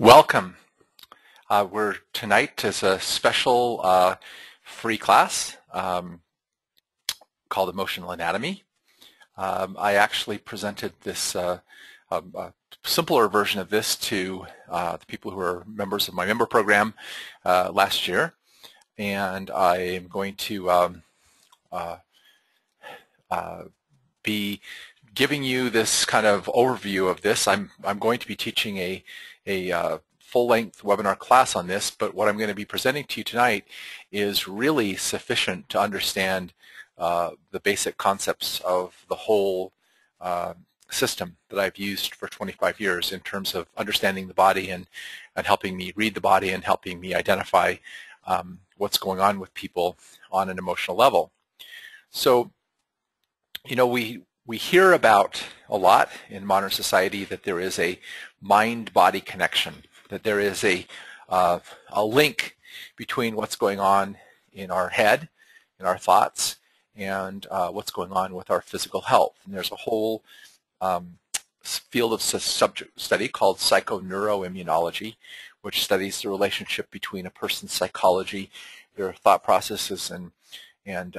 Welcome. Tonight is a special free class called Emotional Anatomy. I actually presented this a simpler version of this to the people who are members of my member program last year, and I am going to be giving you this kind of overview of this. I'm going to be teaching a full-length webinar class on this, but what I'm going to be presenting to you tonight is really sufficient to understand the basic concepts of the whole system that I've used for 25 years in terms of understanding the body and helping me read the body and helping me identify what's going on with people on an emotional level. So, you know, we hear about a lot in modern society that there is a mind-body connection, that there is a link between what's going on in our head, in our thoughts, and what's going on with our physical health. And there's a whole field of subject study called psychoneuroimmunology, which studies the relationship between a person's psychology, their thought processes, and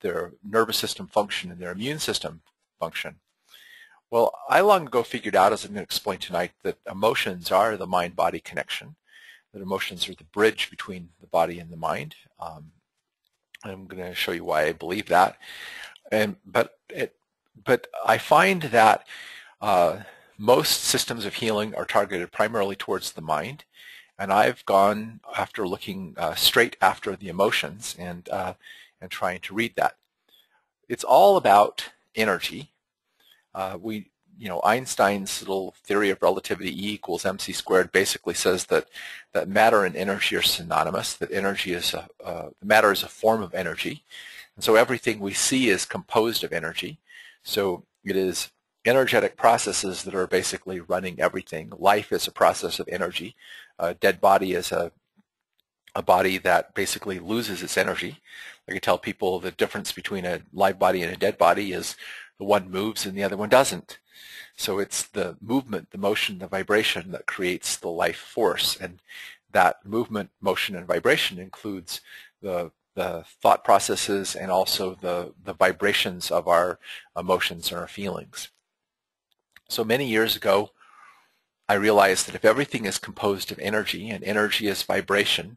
their nervous system function and their immune system function. Well, I long ago figured out, as I'm going to explain tonight, that emotions are the mind-body connection, that emotions are the bridge between the body and the mind. I'm going to show you why I believe that. But I find that most systems of healing are targeted primarily towards the mind, and I've gone after looking straight after the emotions and trying to read that. It's all about energy. Einstein's little theory of relativity, E equals mc squared, basically says that matter and energy are synonymous. That energy is matter is a form of energy, and so everything we see is composed of energy. So it is energetic processes that are basically running everything. Life is a process of energy. A dead body is a body that basically loses its energy. Like I tell people, the difference between a live body and a dead body is one moves and the other one doesn't. So it's the movement, the motion, the vibration that creates the life force. And that movement, motion, and vibration includes the thought processes and also the vibrations of our emotions and our feelings. So many years ago, I realized that if everything is composed of energy, and energy is vibration,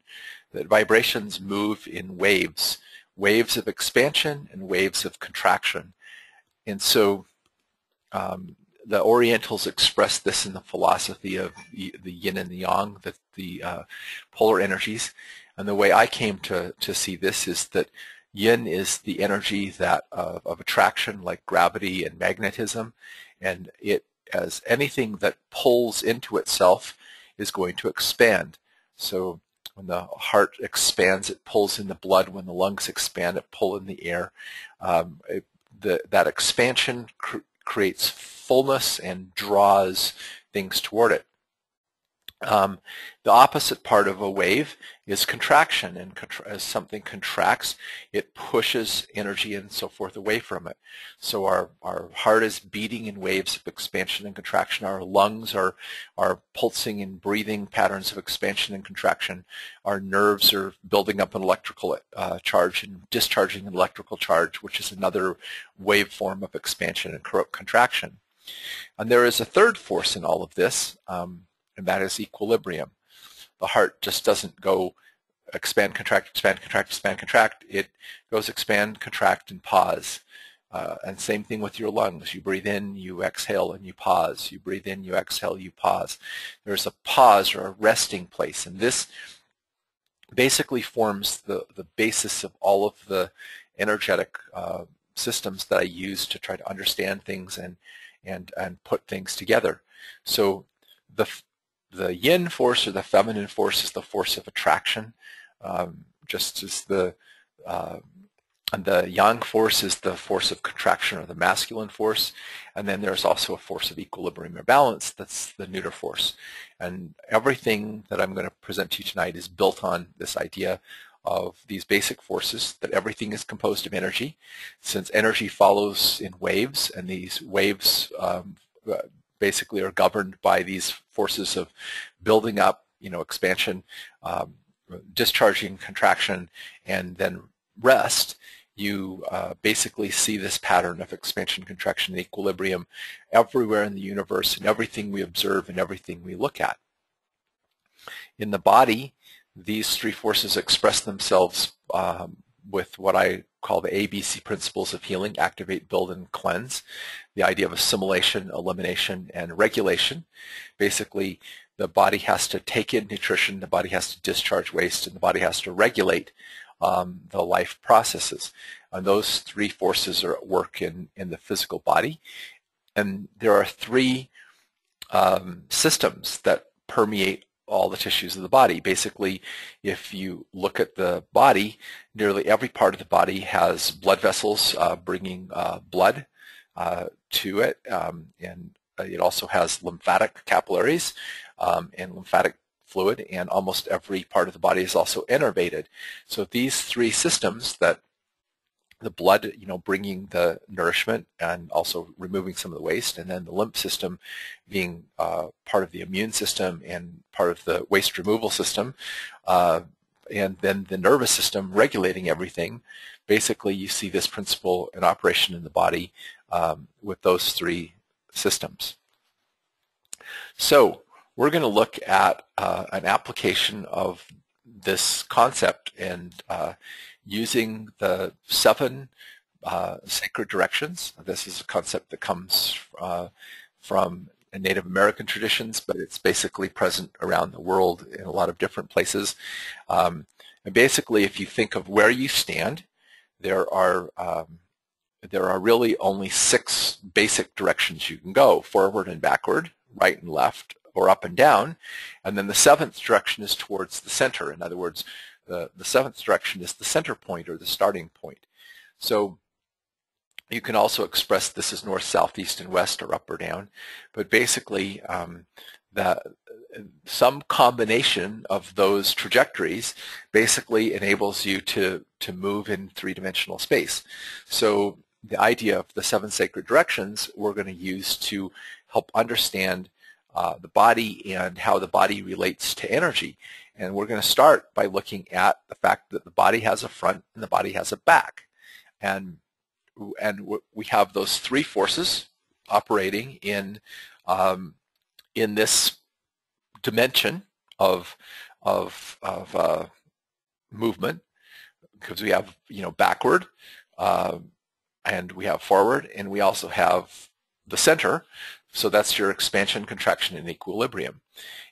that vibrations move in waves, waves of expansion and waves of contraction. And so the Orientals expressed this in the philosophy of the yin and the yang, the polar energies. And the way I came to see this is that yin is the energy of attraction, like gravity and magnetism, and it, as anything that pulls into itself, is going to expand. So when the heart expands, it pulls in the blood. When the lungs expand, it pulls in the air. That expansion creates fullness and draws things toward it. The opposite part of a wave is contraction, and as something contracts, it pushes energy and so forth away from it. So our heart is beating in waves of expansion and contraction. Our lungs are pulsing and breathing patterns of expansion and contraction. Our nerves are building up an electrical charge and discharging an electrical charge, which is another waveform of expansion and contraction. And there is a third force in all of this, and that is equilibrium. The heart just doesn't go expand, contract, expand, contract, expand, contract. It goes expand, contract, and pause. And same thing with your lungs. You breathe in, you exhale, and you pause. You breathe in, you exhale, you pause. There's a pause or a resting place, and this basically forms the basis of all of the energetic systems that I use to try to understand things and put things together. So the yin force, or the feminine force, is the force of attraction, just as the yang force is the force of contraction, or the masculine force. And then there's also a force of equilibrium or balance, that's the neuter force. And everything that I'm going to present to you tonight is built on this idea of these basic forces, that everything is composed of energy, since energy follows in waves, and these waves basically are governed by these forces of building up, expansion, discharging, contraction, and then rest, you basically see this pattern of expansion, contraction, and equilibrium everywhere in the universe and everything we observe and everything we look at. In the body, these three forces express themselves with what I call the ABC principles of healing: activate, build, and cleanse. The idea of assimilation, elimination, and regulation. Basically, the body has to take in nutrition, the body has to discharge waste, and the body has to regulate the life processes. And those three forces are at work in the physical body. And there are three systems that permeate all the tissues of the body. Basically, if you look at the body, nearly every part of the body has blood vessels bringing blood to it, and it also has lymphatic capillaries and lymphatic fluid, and almost every part of the body is also innervated. So these three systems, that the blood, bringing the nourishment and also removing some of the waste, and then the lymph system being part of the immune system and part of the waste removal system, and then the nervous system regulating everything. Basically, you see this principle in operation in the body with those three systems. So we're going to look at an application of this concept and using the seven sacred directions. This is a concept that comes from Native American traditions, but it's basically present around the world in a lot of different places. And basically, if you think of where you stand, there are really only six basic directions you can go: forward and backward, right and left, or up and down. And then the seventh direction is towards the center. In other words, the seventh direction is the center point or the starting point. So you can also express this as north, south, east, and west, or up or down. But basically, some combination of those trajectories basically enables you to move in three-dimensional space. So the idea of the seven sacred directions we're going to use to help understand the body and how the body relates to energy. And we're going to start by looking at the fact that the body has a front and the body has a back. And we have those three forces operating in this dimension of movement, because we have backward and we have forward, and we also have the center. So that's your expansion, contraction, and equilibrium.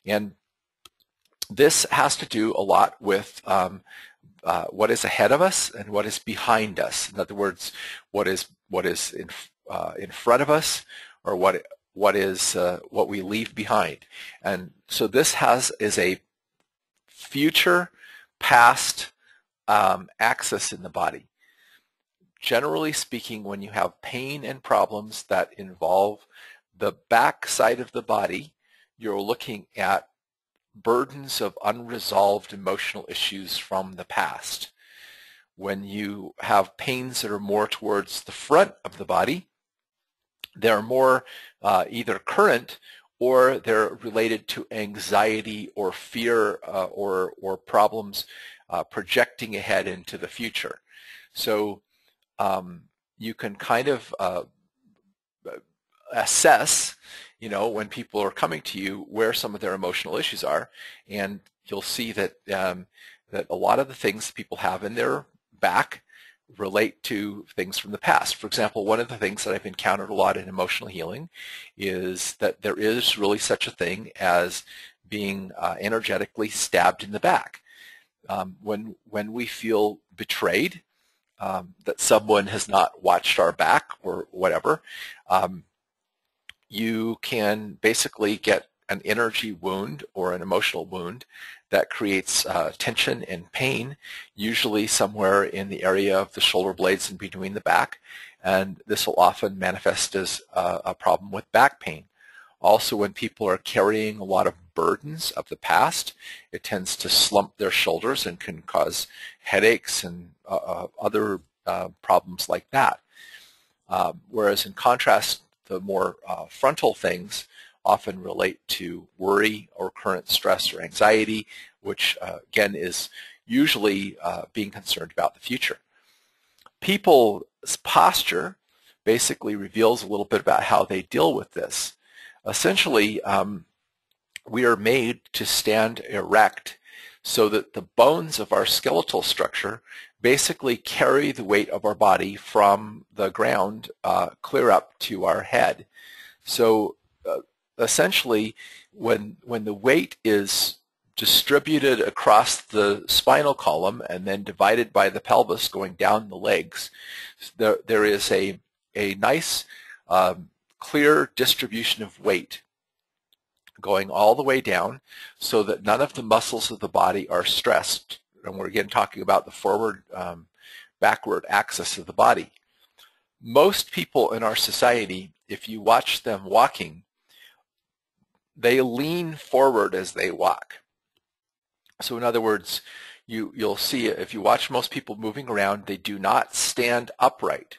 And this has to do a lot with what is ahead of us and what is behind us. In other words, what is in front of us, or what we leave behind. And so this is a future, past axis in the body. Generally speaking, when you have pain and problems that involve the back side of the body, you're looking at burdens of unresolved emotional issues from the past. When you have pains that are more towards the front of the body, they're more either current, or they're related to anxiety or fear or problems projecting ahead into the future. So you can kind of assess when people are coming to you where some of their emotional issues are, and you'll see that that a lot of the things people have in their back relate to things from the past. For example, one of the things that I've encountered a lot in emotional healing is that there is really such a thing as being energetically stabbed in the back. When we feel betrayed, that someone has not watched our back or whatever, you can basically get an energy wound or an emotional wound that creates tension and pain, usually somewhere in the area of the shoulder blades and between the back, and this will often manifest as a problem with back pain. Also, when people are carrying a lot of burdens of the past, it tends to slump their shoulders and can cause headaches and other problems like that. Whereas in contrast, the more frontal things often relate to worry or current stress or anxiety, which again is usually being concerned about the future. People's posture basically reveals a little bit about how they deal with this. Essentially, we are made to stand erect so that the bones of our skeletal structure basically carry the weight of our body from the ground clear up to our head. So essentially, when the weight is distributed across the spinal column and then divided by the pelvis going down the legs, there is a nice clear distribution of weight going all the way down so that none of the muscles of the body are stressed. And we're again talking about the forward, backward axis of the body. Most people in our society, if you watch them walking, they lean forward as they walk. So in other words, you'll see if you watch most people moving around, they do not stand upright.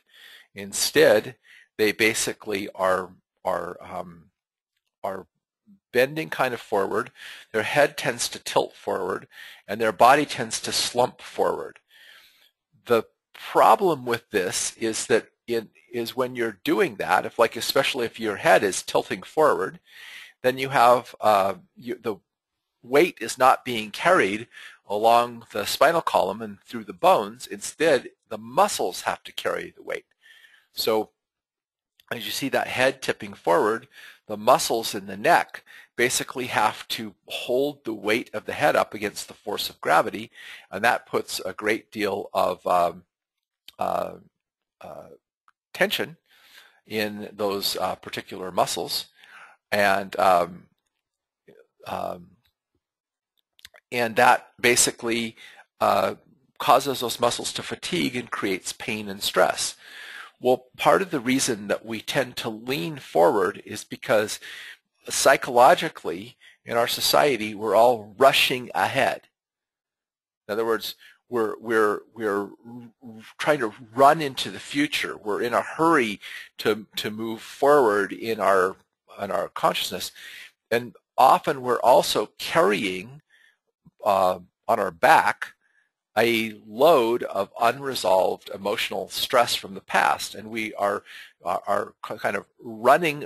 Instead, they basically are bending kind of forward. Their head tends to tilt forward, and their body tends to slump forward. The problem with this is that when you're doing that, if especially if your head is tilting forward, then you have the weight is not being carried along the spinal column and through the bones. Instead, the muscles have to carry the weight. So as you see that head tipping forward, the muscles in the neck basically have to hold the weight of the head up against the force of gravity, and that puts a great deal of tension in those particular muscles, and that basically causes those muscles to fatigue and creates pain and stress. Well, part of the reason that we tend to lean forward is because psychologically in our society we're all rushing ahead. In other words, we're trying to run into the future. We're in a hurry to move forward in our consciousness, and often we're also carrying on our back a load of unresolved emotional stress from the past, and we are kind of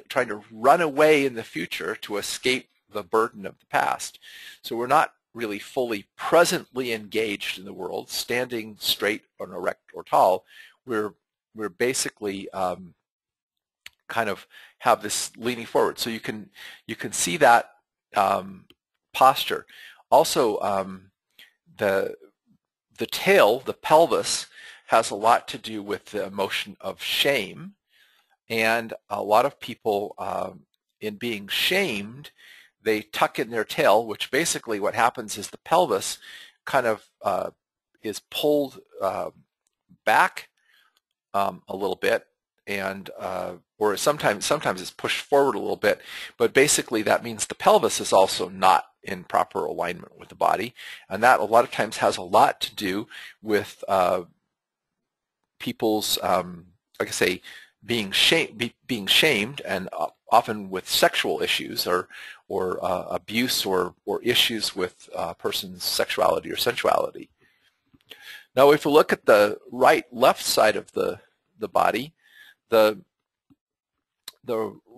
trying to run away in the future to escape the burden of the past. So we're not really fully presently engaged in the world, standing straight or erect or tall. We're basically kind of have this leaning forward. So you can see that posture. Also, the tail, the pelvis, has a lot to do with the emotion of shame, and a lot of people in being shamed, they tuck in their tail, which basically what happens is the pelvis kind of is pulled back a little bit, and or sometimes it's pushed forward a little bit, but basically that means the pelvis is also not in proper alignment with the body, and that a lot of times has a lot to do with people's, like I say, being shamed, and often with sexual issues or abuse or issues with a person's sexuality or sensuality. Now, if you look at the left side of the body, the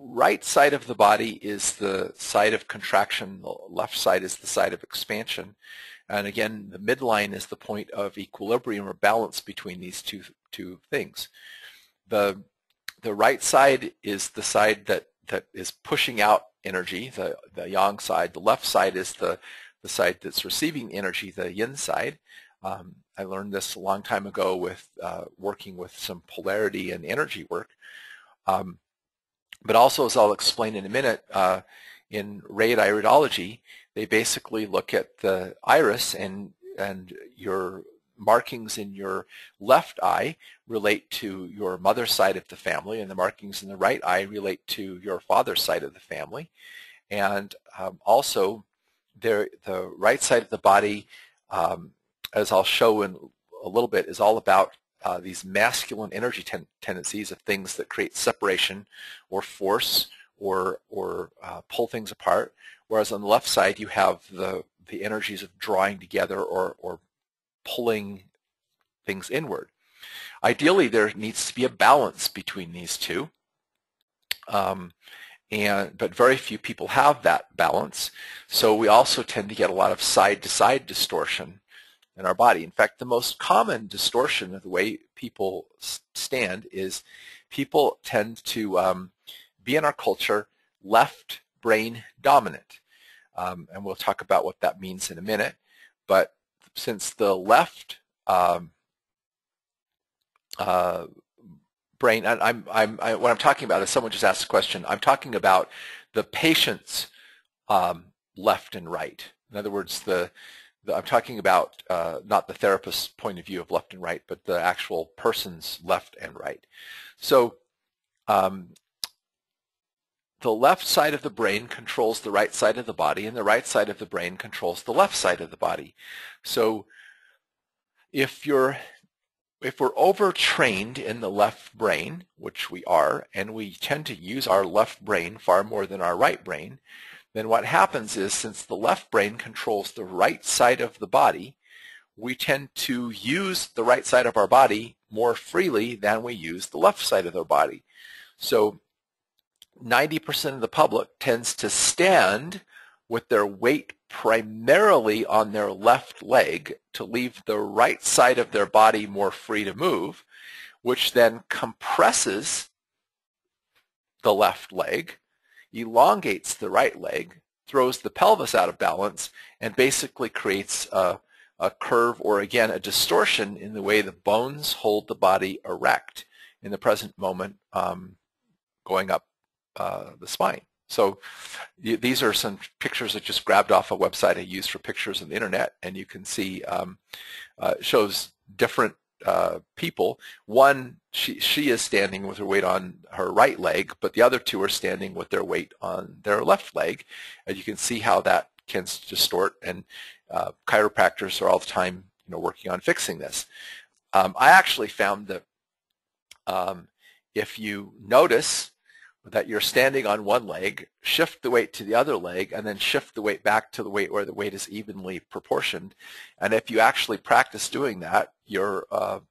right side of the body is the side of contraction, the left side is the side of expansion, and again the midline is the point of equilibrium or balance between these two things. The right side is the side that is pushing out energy, the yang side. The left side is the side that's receiving energy, the yin side. I learned this a long time ago with working with some polarity and energy work. But also, as I'll explain in a minute, in iridology, they basically look at the iris, and your markings in your left eye relate to your mother's side of the family, and the markings in the right eye relate to your father's side of the family. And also, the right side of the body, as I'll show in a little bit, is all about these masculine energy tendencies of things that create separation or force or pull things apart, whereas on the left side you have the energies of drawing together or pulling things inward. Ideally, there needs to be a balance between these two, but very few people have that balance, so we also tend to get a lot of side-to-side distortion in our body. In fact, the most common distortion of the way people stand is people tend to be in our culture left brain dominant, and we'll talk about what that means in a minute, but since the left brain, what I'm talking about is, someone just asked a question, I'm talking about the patient's left and right. In other words, I'm talking about not the therapist's point of view of left and right, but the actual person's left and right. So the left side of the brain controls the right side of the body, and the right side of the brain controls the left side of the body. So if we're overtrained in the left brain, which we are, and we tend to use our left brain far more than our right brain, then what happens is, since the left brain controls the right side of the body, we tend to use the right side of our body more freely than we use the left side of our body. So 90% of the public tends to stand with their weight primarily on their left leg to leave the right side of their body more free to move, which then compresses the left leg, elongates the right leg, throws the pelvis out of balance, and basically creates a curve, or again, a distortion in the way the bones hold the body erect in the present moment, going up the spine. So these are some pictures I just grabbed off a website I use for pictures on the internet, and you can see it shows different people. One, she is standing with her weight on her right leg, but the other two are standing with their weight on their left leg, and you can see how that can distort, and chiropractors are all the time, working on fixing this. I actually found that if you notice that you're standing on one leg, shift the weight to the other leg, and then shift the weight back to the weight where the weight is evenly proportioned. And if you actually practice doing that, your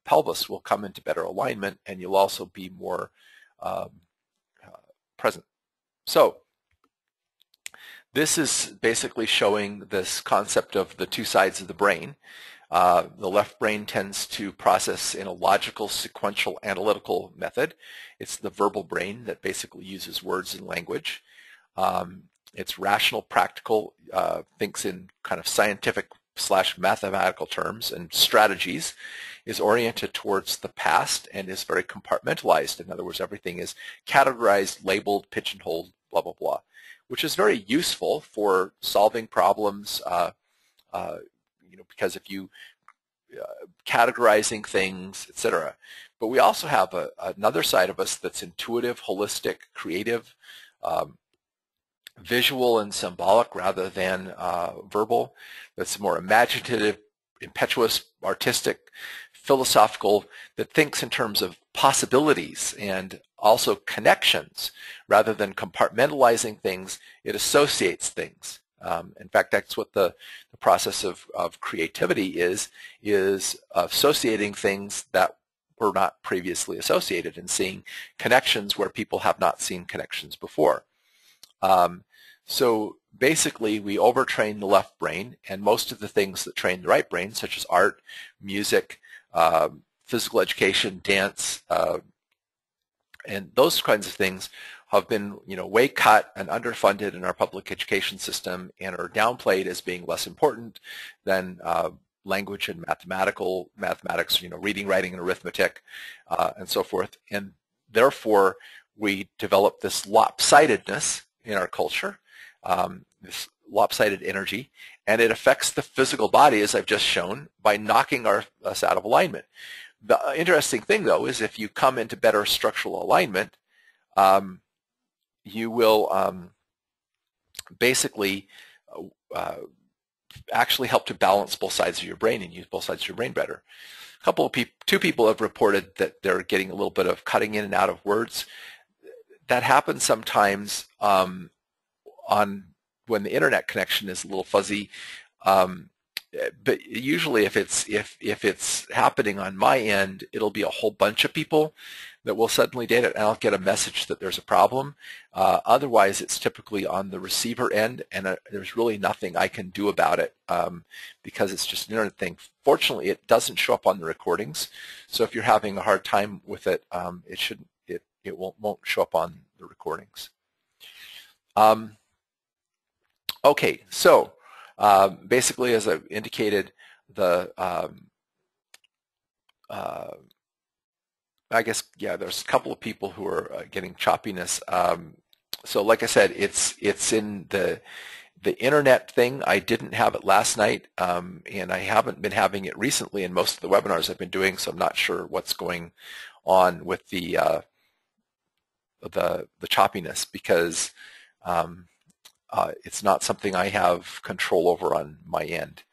pelvis will come into better alignment, and you'll also be more present. So this is basically showing this concept of the two sides of the brain. The left brain tends to process in a logical, sequential, analytical method. It's the verbal brain that basically uses words and language. It's rational, practical, thinks in kind of scientific/mathematical terms and strategies, is oriented towards the past, and is very compartmentalized. In other words, everything is categorized, labeled, pigeonholed, blah, blah, blah, which is very useful for solving problems, because if you categorizing things, etc. But we also have another side of us that's intuitive, holistic, creative, visual and symbolic rather than verbal, that's more imaginative, impetuous, artistic, philosophical, that thinks in terms of possibilities and also connections. Rather than compartmentalizing things, it associates things. In fact, that's what the process of creativity is associating things that were not previously associated and seeing connections where people have not seen connections before. So basically, we overtrain the left brain, and most of the things that train the right brain, such as art, music, physical education, dance, and those kinds of things, have been way cut and underfunded in our public education system, and are downplayed as being less important than language and mathematics, reading, writing, and arithmetic, and so forth. And therefore, we develop this lopsidedness in our culture, this lopsided energy, and it affects the physical body, as I've just shown, by knocking us out of alignment. The interesting thing, though, is if you come into better structural alignment, you will basically actually help to balance both sides of your brain and use both sides of your brain better. Two people have reported that they're getting a little bit of cutting in and out of words. that happens sometimes when the internet connection is a little fuzzy. But usually, if it's happening on my end, it'll be a whole bunch of people that will suddenly date it, and I'll get a message that there's a problem. Otherwise, it's typically on the receiver end, and there's really nothing I can do about it because it's just an internet thing. Fortunately, it doesn't show up on the recordings, so if you're having a hard time with it, it won't show up on the recordings. Okay, so. Basically, as I've indicated, there's a couple of people who are getting choppiness. So, like I said, it's in the internet thing. I didn't have it last night, and I haven't been having it recently in most of the webinars I've been doing. So, I'm not sure what's going on with the choppiness because. It's not something I have control over on my end.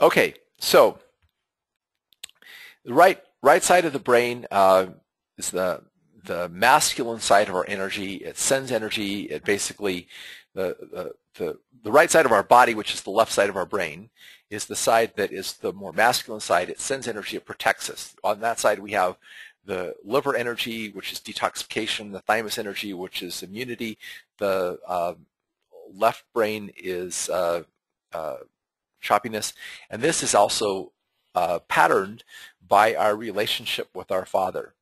Okay, so the right side of the brain is the masculine side of our energy. It sends energy. It basically the right side of our body, which is the left side of our brain, is the side that is the more masculine side. It sends energy. It protects us. On that side, we have the liver energy, which is detoxification, the thymus energy, which is immunity, the left brain is choppiness, and this is also patterned by our relationship with our father.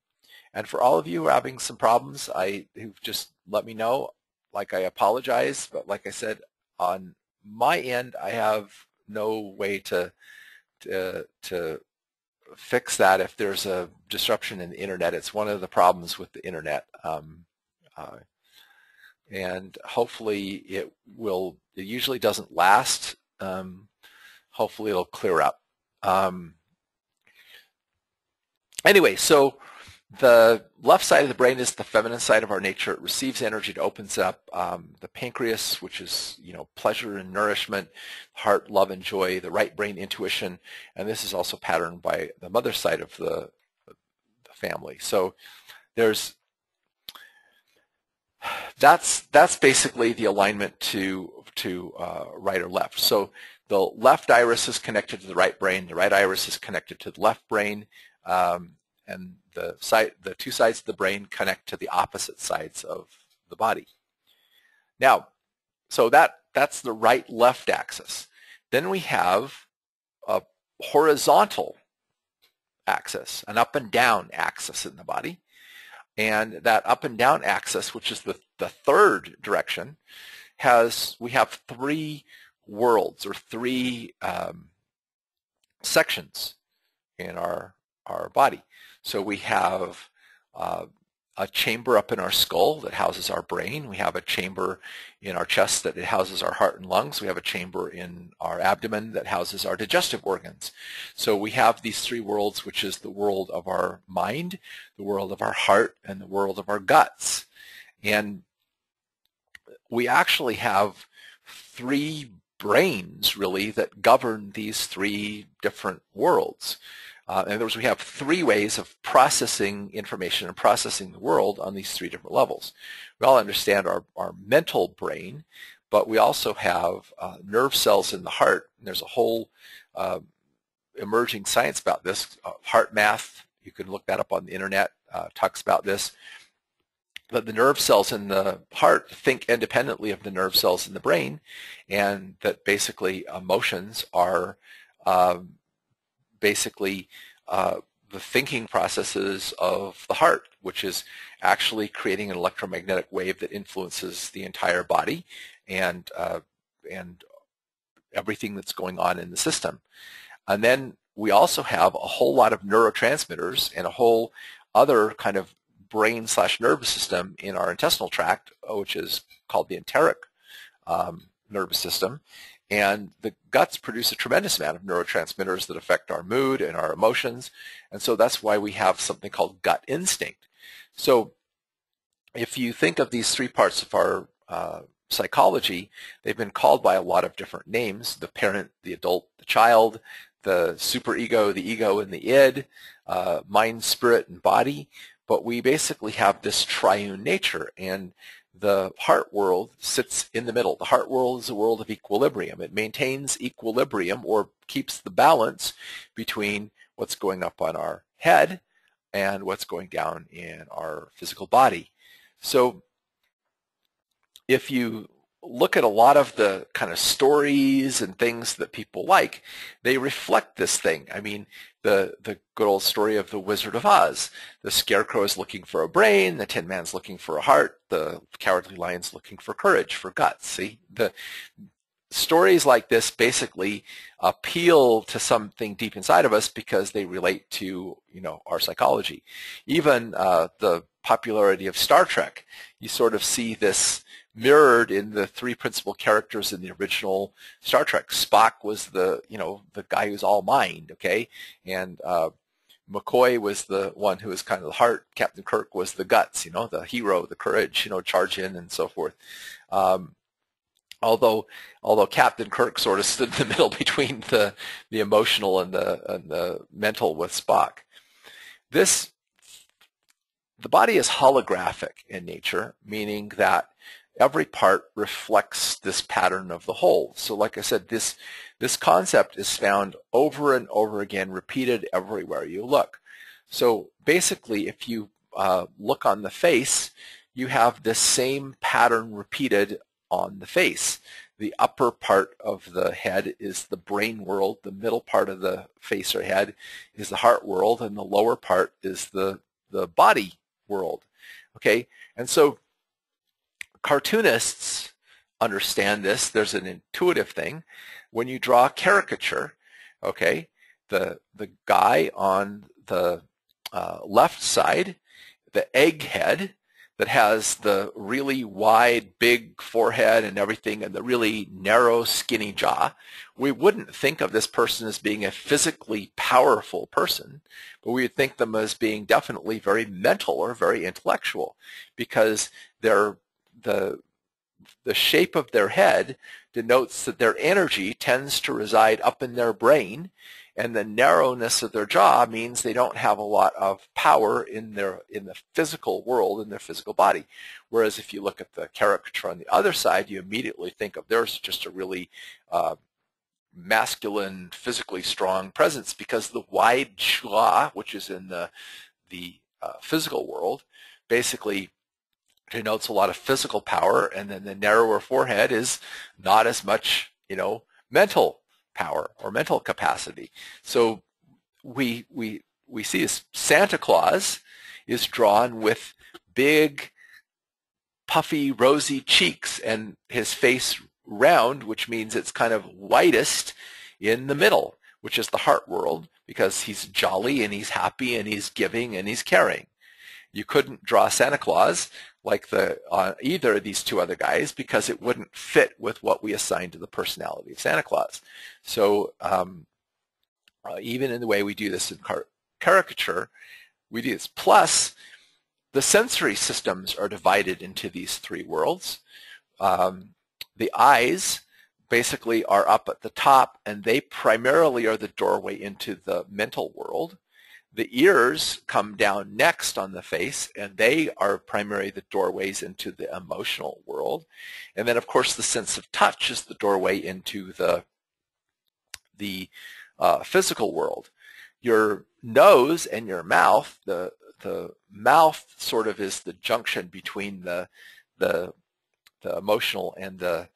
And for all of you who are having some problems, who've just let me know, I apologize, but like I said, on my end, I have no way to fix that. If there's a disruption in the internet, it's one of the problems with the internet, and hopefully it will. It usually doesn't last. Hopefully it'll clear up. Anyway, so the left side of the brain is the feminine side of our nature. It receives energy. It opens up the pancreas, which is pleasure and nourishment, heart, love, and joy. The right brain, intuition, and this is also patterned by the mother side of the family. So that's basically the alignment to right or left. So the left iris is connected to the right brain. The right iris is connected to the left brain. And the two sides of the brain connect to the opposite sides of the body. Now, so that's the right-left axis. Then we have a horizontal axis, an up and down axis in the body. And that up and down axis, which is the third direction, we have three worlds or three sections in our body. So we have a chamber up in our skull that houses our brain. We have a chamber in our chest that houses our heart and lungs. We have a chamber in our abdomen that houses our digestive organs. So we have these three worlds, which is the world of our mind, the world of our heart, and the world of our guts. And we actually have three brains, really, that govern these three different worlds. In other words, we have three ways of processing information and processing the world on these three different levels. We all understand our mental brain, but we also have nerve cells in the heart. And there's a whole emerging science about this. Heart Math, you can look that up on the internet, talks about this. But the nerve cells in the heart think independently of the nerve cells in the brain, and that basically emotions are the thinking processes of the heart, which is actually creating an electromagnetic wave that influences the entire body and everything that's going on in the system. And then we also have a whole lot of neurotransmitters and a whole other kind of brain/nervous system in our intestinal tract, which is called the enteric nervous system. And the guts produce a tremendous amount of neurotransmitters that affect our mood and our emotions. And so that's why we have something called gut instinct. So if you think of these three parts of our psychology, they've been called by a lot of different names: the parent, the adult, the child, the superego, the ego, and the id, mind, spirit, and body. But we basically have this triune nature, and the heart world sits in the middle. The heart world is a world of equilibrium. It maintains equilibrium or keeps the balance between what's going up on our head and what's going down in our physical body. So if you look at a lot of the kind of stories and things that people like, they reflect this thing. I mean, the good old story of the Wizard of Oz. The scarecrow is looking for a brain, the tin man's looking for a heart, the cowardly lion's looking for courage, for guts. See, the stories like this basically appeal to something deep inside of us because they relate to, you know, our psychology. Even the popularity of Star Trek, you sort of see this mirrored in the three principal characters in the original Star Trek. Spock was the, you know, the guy who's all mind, okay? And McCoy was the one who was kind of the heart. Captain Kirk was the guts, you know, the hero, the courage, you know, charge in and so forth. Although Captain Kirk sort of stood in the middle between the emotional and the mental with Spock. The body is holographic in nature, meaning that every part reflects this pattern of the whole. So like I said, this concept is found over and over again, repeated everywhere you look. So basically, if you look on the face, you have the same pattern repeated on the face. The upper part of the head is the brain world, the middle part of the face or head is the heart world, and the lower part is the body world. Okay, and so cartoonists understand this. There's an intuitive thing. When you draw a caricature, okay, the guy on the left side, the egghead that has the really wide, big forehead and everything, and the really narrow, skinny jaw, we wouldn't think of this person as being a physically powerful person, but we would think them as being definitely very mental or very intellectual, because the shape of their head denotes that their energy tends to reside up in their brain, and the narrowness of their jaw means they don't have a lot of power in the physical world, in their physical body. Whereas if you look at the caricature on the other side, you immediately think of there's just a really masculine, physically strong presence, because the wide jaw, which is in the physical world, basically denotes a lot of physical power, and then the narrower forehead is not as much, you know, mental power or mental capacity. So we see as Santa Claus is drawn with big, puffy, rosy cheeks and his face round, which means it's kind of widest in the middle, which is the heart world, because he's jolly and he's happy and he's giving and he's caring. You couldn't draw Santa Claus like either of these two other guys, because it wouldn't fit with what we assign to the personality of Santa Claus. So even in the way we do this in caricature, we do this. Plus, the sensory systems are divided into these three worlds. The eyes basically are up at the top, and they primarily are the doorway into the mental world. The ears come down next on the face, and they are primarily the doorways into the emotional world. And then, of course, the sense of touch is the doorway into the physical world. Your nose and your mouth, the mouth sort of is the junction between the emotional and the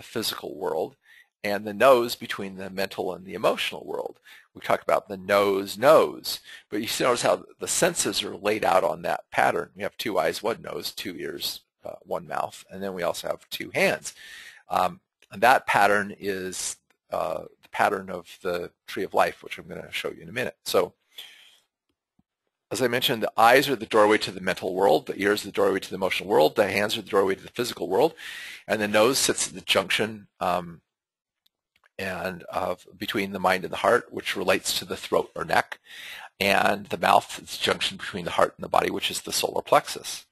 physical world, and the nose between the mental and the emotional world. We talk about the nose, but you notice how the senses are laid out on that pattern. We have two eyes, one nose, two ears, one mouth, and then we also have two hands. And that pattern is the pattern of the Tree of Life, which I'm going to show you in a minute. So, as I mentioned, the eyes are the doorway to the mental world, the ears are the doorway to the emotional world, the hands are the doorway to the physical world, and the nose sits at the junction between the mind and the heart, which relates to the throat or neck, and the mouth is the junction between the heart and the body, which is the solar plexus.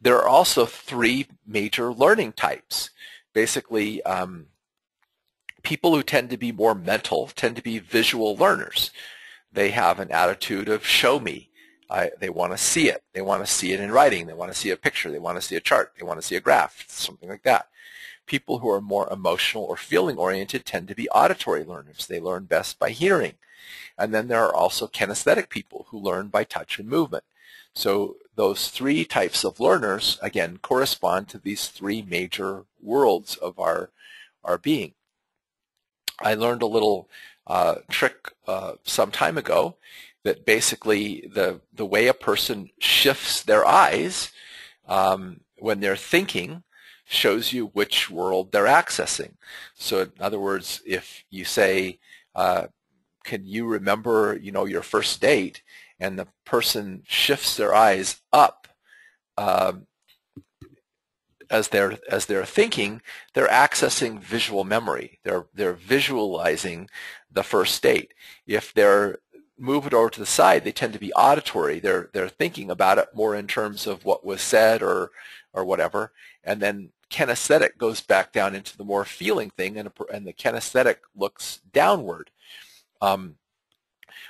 There are also three major learning types. Basically, people who tend to be more mental tend to be visual learners. They have an attitude of show me. They want to see it. They want to see it in writing. They want to see a picture. They want to see a chart. They want to see a graph, something like that. People who are more emotional or feeling-oriented tend to be auditory learners. They learn best by hearing. And then there are also kinesthetic people who learn by touch and movement. So those three types of learners, again, correspond to these three major worlds of our being. I learned a little trick some time ago that basically the way a person shifts their eyes when they're thinking shows you which world they're accessing. So in other words, if you say, can you remember, you know, your first date, and the person shifts their eyes up as they're thinking, they're accessing visual memory. They're visualizing the first date. If they're move it over to the side, they tend to be auditory. They're thinking about it more in terms of what was said or whatever. And then kinesthetic goes back down into the more feeling thing, and the kinesthetic looks downward.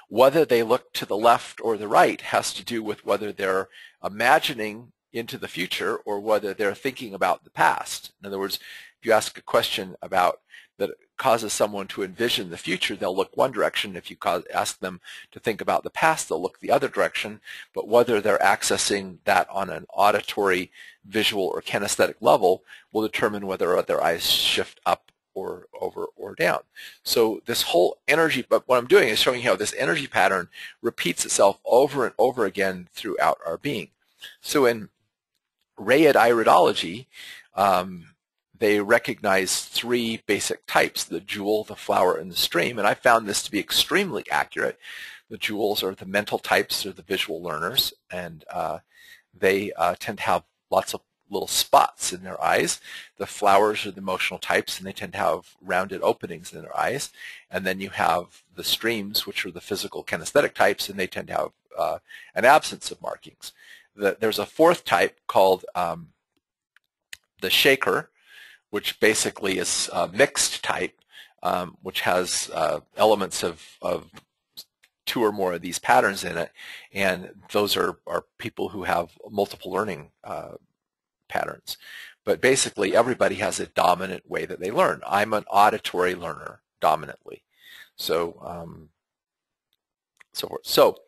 Whether they look to the left or the right has to do with whether they're imagining into the future or whether they're thinking about the past. In other words, if you ask a question about that causes someone to envision the future, they'll look one direction. If you ask them to think about the past, they'll look the other direction. But whether they're accessing that on an auditory, visual, or kinesthetic level will determine whether their eyes shift up or over or down. So this whole energy, but what I'm doing is showing you how this energy pattern repeats itself over and over again throughout our being. So in iridology, they recognize three basic types: the jewel, the flower, and the stream. And I found this to be extremely accurate. The jewels are the mental types, or the visual learners, and they tend to have lots of little spots in their eyes. The flowers are the emotional types, and they tend to have rounded openings in their eyes. And then you have the streams, which are the physical kinesthetic types, and they tend to have an absence of markings. There's a fourth type called the shaker, which basically is a mixed type, which has elements of two or more of these patterns in it, and those are people who have multiple learning patterns. But basically, everybody has a dominant way that they learn. I'm an auditory learner dominantly, so forth. So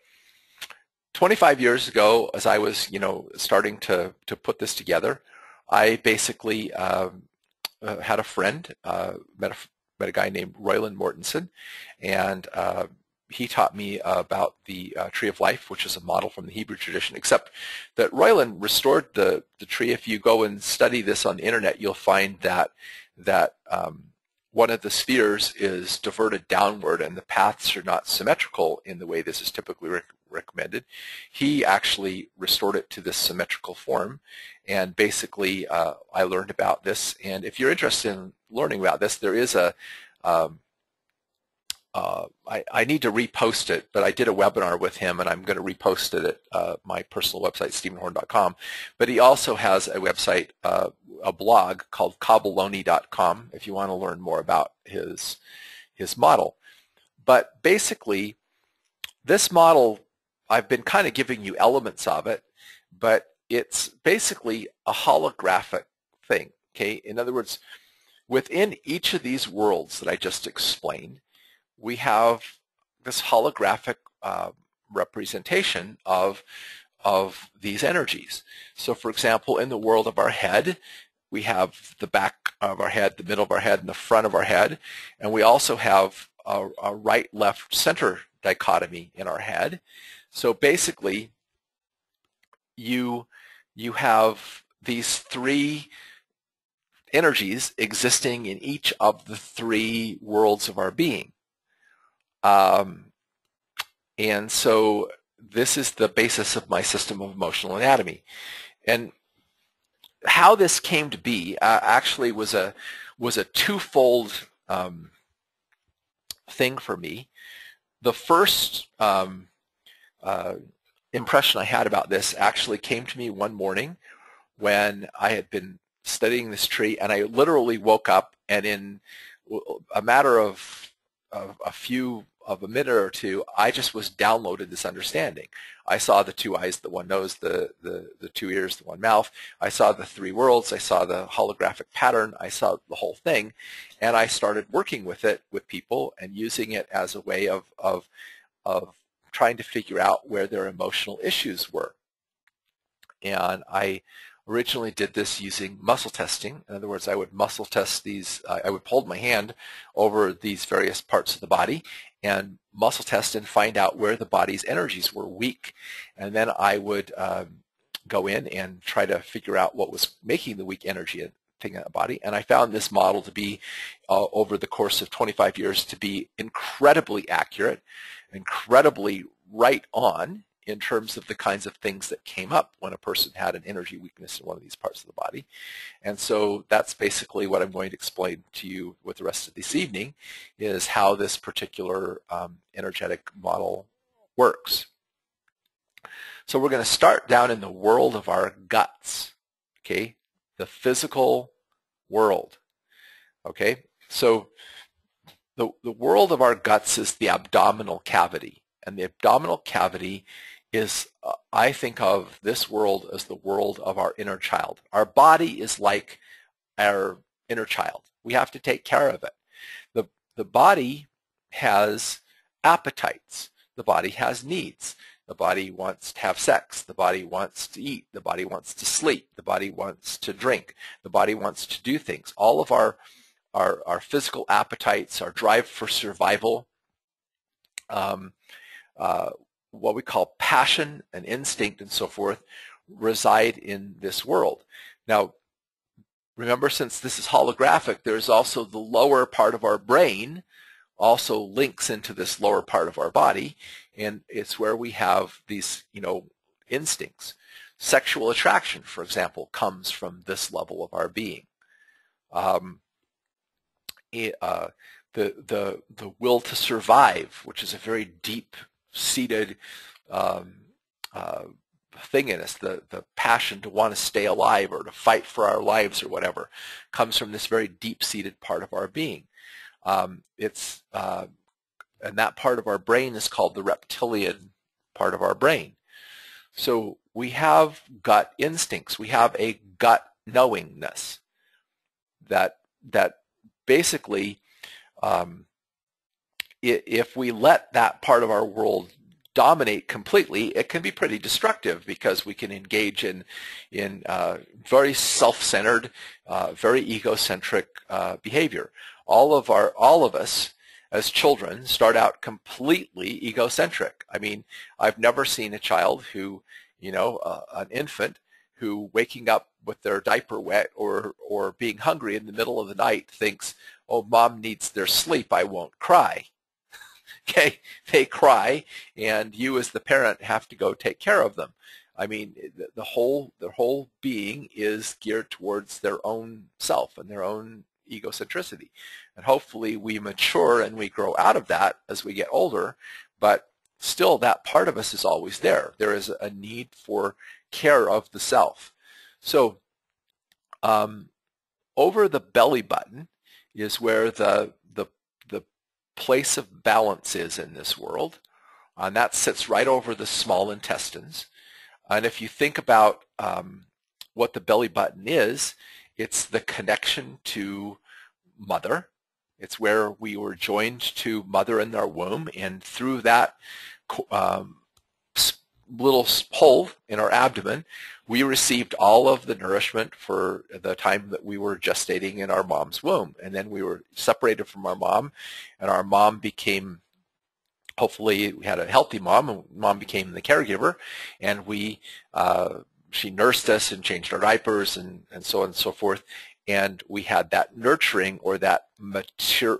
25 years ago, as I was, you know, starting to put this together, I basically had a friend, met a guy named Roiland Mortensen, and he taught me about the Tree of Life, which is a model from the Hebrew tradition, except that Roiland restored the tree. If you go and study this on the internet, you'll find that one of the spheres is diverted downward and the paths are not symmetrical in the way this is typically recommended. He actually restored it to this symmetrical form, and basically I learned about this. And if you're interested in learning about this, there is a I need to repost it, but I did a webinar with him, and I'm going to repost it at my personal website, stevenhorne.com. But he also has a website, a blog called kabaloni.com, if you want to learn more about his model. But basically, this model, I've been kind of giving you elements of it, but it's basically a holographic thing, okay? In other words, within each of these worlds that I just explained, we have this holographic representation of these energies. So for example, in the world of our head, we have the back of our head, the middle of our head, and the front of our head, and we also have a right-left center dichotomy in our head. So basically, you have these three energies existing in each of the three worlds of our being. And so this is the basis of my system of emotional anatomy. And how this came to be actually was a twofold thing for me. The first impression I had about this actually came to me one morning when I had been studying this tree, and I literally woke up, and in a matter of a few of a minute or two, I just was downloaded this understanding. I saw the two eyes, the one nose, the two ears, the one mouth. I saw the three worlds. I saw the holographic pattern. I saw the whole thing, and I started working with it with people and using it as a way of trying to figure out where their emotional issues were. And I originally did this using muscle testing. In other words, I would muscle test these, I would hold my hand over these various parts of the body and muscle test and find out where the body's energies were weak. And then I would go in and try to figure out what was making the weak energy thing in the body. And I found this model to be, over the course of 25 years, to be incredibly accurate, incredibly right on, in terms of the kinds of things that came up when a person had an energy weakness in one of these parts of the body. And so that's basically what I'm going to explain to you with the rest of this evening, is how this particular energetic model works. So we're going to start down in the world of our guts, okay, the physical world, okay. So the world of our guts is the abdominal cavity, and the abdominal cavity is, I think of this world as the world of our inner child. Our body is like our inner child. We have to take care of it. The body has appetites. The body has needs. The body wants to have sex. The body wants to eat. The body wants to sleep. The body wants to drink. The body wants to do things. All of our physical appetites, our drive for survival, what we call passion and instinct and so forth, reside in this world. Now, remember, since this is holographic, there's also the lower part of our brain also links into this lower part of our body, and it's where we have these, you know, instincts. Sexual attraction, for example, comes from this level of our being. The will to survive, which is a very deep-seated thing in us, the passion to want to stay alive or to fight for our lives or whatever, comes from this very deep-seated part of our being. And that part of our brain is called the reptilian part of our brain. So we have gut instincts. We have a gut knowingness that basically, if we let that part of our world dominate completely, it can be pretty destructive, because we can engage in very self-centered, very egocentric behavior. All of us as children start out completely egocentric. I mean, I've never seen a child who, you know, an infant who, waking up with their diaper wet or being hungry in the middle of the night, thinks, "Oh, mom needs their sleep, I won't cry." Okay, they cry, and you as the parent have to go take care of them. I mean, the whole being is geared towards their own self and their own egocentricity. And hopefully we mature and we grow out of that as we get older, but still that part of us is always there. There is a need for care of the self. So over the belly button is where the place of balance is in this world, and that sits right over the small intestines. And if you think about what the belly button is, it's the connection to mother. It's where we were joined to mother in our womb, and through that little hole in our abdomen, we received all of the nourishment for the time that we were gestating in our mom's womb. And then we were separated from our mom, and our mom became, hopefully we had a healthy mom, and mom became the caregiver, and she nursed us and changed our diapers and so on and so forth, and we had that nurturing, or that maternal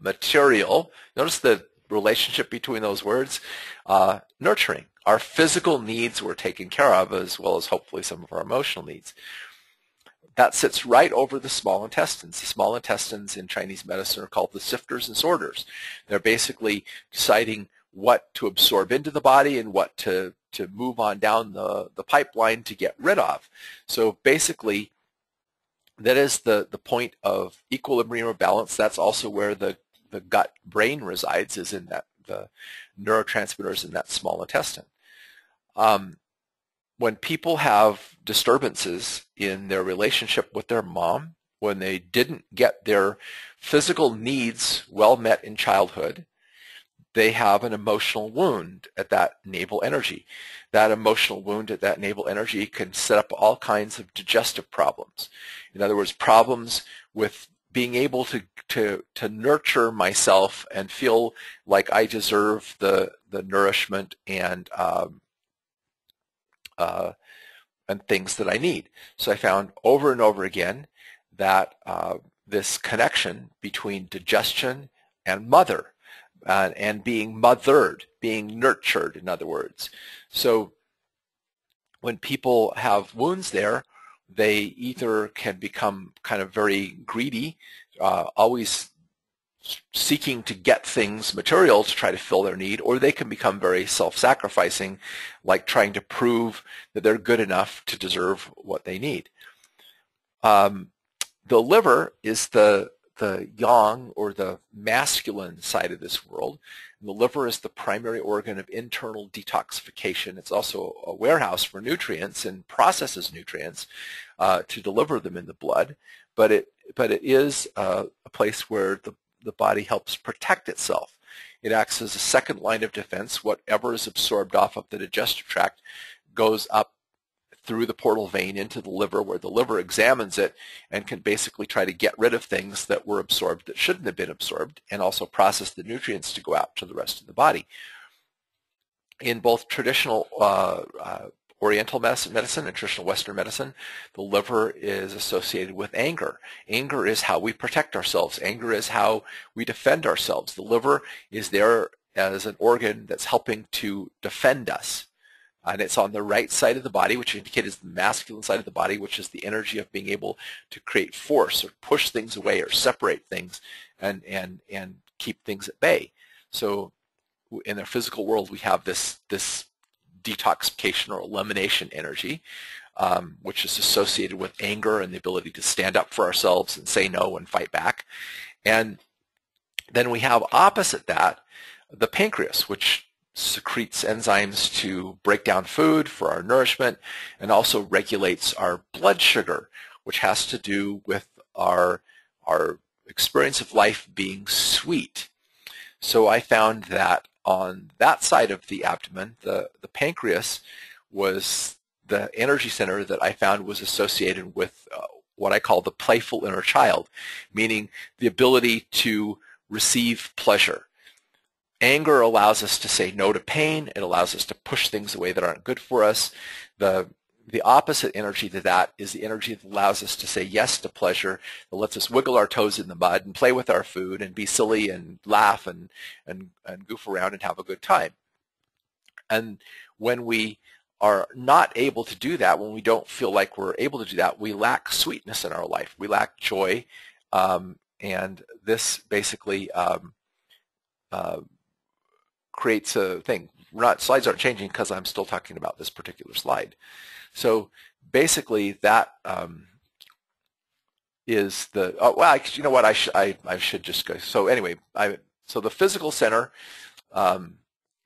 material. Notice the relationship between those words, nurturing. Our physical needs were taken care of, as well as hopefully some of our emotional needs. That sits right over the small intestines. The small intestines in Chinese medicine are called the sifters and sorters. They're basically deciding what to absorb into the body and what to move on down the pipeline to get rid of. So basically, that is the point of equilibrium or balance. That's also where the gut-brain resides, is in that the neurotransmitters in that small intestine. When people have disturbances in their relationship with their mom, when they didn't get their physical needs well met in childhood, they have an emotional wound at that navel energy. That emotional wound at that navel energy can set up all kinds of digestive problems. In other words, problems with being able to nurture myself and feel like I deserve the nourishment and things that I need. So I found over and over again that this connection between digestion and mother, and being mothered, being nurtured, in other words. So when people have wounds there, they either can become kind of very greedy, always seeking to get things material to try to fill their need, or they can become very self-sacrificing, like trying to prove that they're good enough to deserve what they need. The liver is the yang, or the masculine side of this world. And the liver is the primary organ of internal detoxification. It's also a warehouse for nutrients and processes nutrients to deliver them in the blood. But it is a place where the body helps protect itself. It acts as a second line of defense. Whatever is absorbed off of the digestive tract goes up through the portal vein into the liver, where the liver examines it and can basically try to get rid of things that were absorbed that shouldn't have been absorbed, and also process the nutrients to go out to the rest of the body. In both traditional Oriental medicine and traditional Western medicine, the liver is associated with anger. Anger is how we protect ourselves. Anger is how we defend ourselves. The liver is there as an organ that's helping to defend us. And it's on the right side of the body, which indicates the masculine side of the body, which is the energy of being able to create force or push things away or separate things and keep things at bay. So in the physical world, we have this detoxification or elimination energy, which is associated with anger and the ability to stand up for ourselves and say no and fight back. And then we have opposite that the pancreas, which secretes enzymes to break down food for our nourishment, and also regulates our blood sugar, which has to do with our experience of life being sweet. So I found that on that side of the abdomen, the pancreas was the energy center that I found was associated with what I call the playful inner child, meaning the ability to receive pleasure. Anger allows us to say no to pain. It allows us to push things away that aren't good for us. The opposite energy to that is the energy that allows us to say yes to pleasure, that lets us wiggle our toes in the mud and play with our food and be silly and laugh and goof around and have a good time. And when we are not able to do that, when we don't feel like we're able to do that, we lack sweetness in our life. We lack joy, and this basically creates a thing. Slides aren't changing because I'm still talking about this particular slide. So basically, that is the. Oh, well, you know what? I should just go. So anyway, so the physical center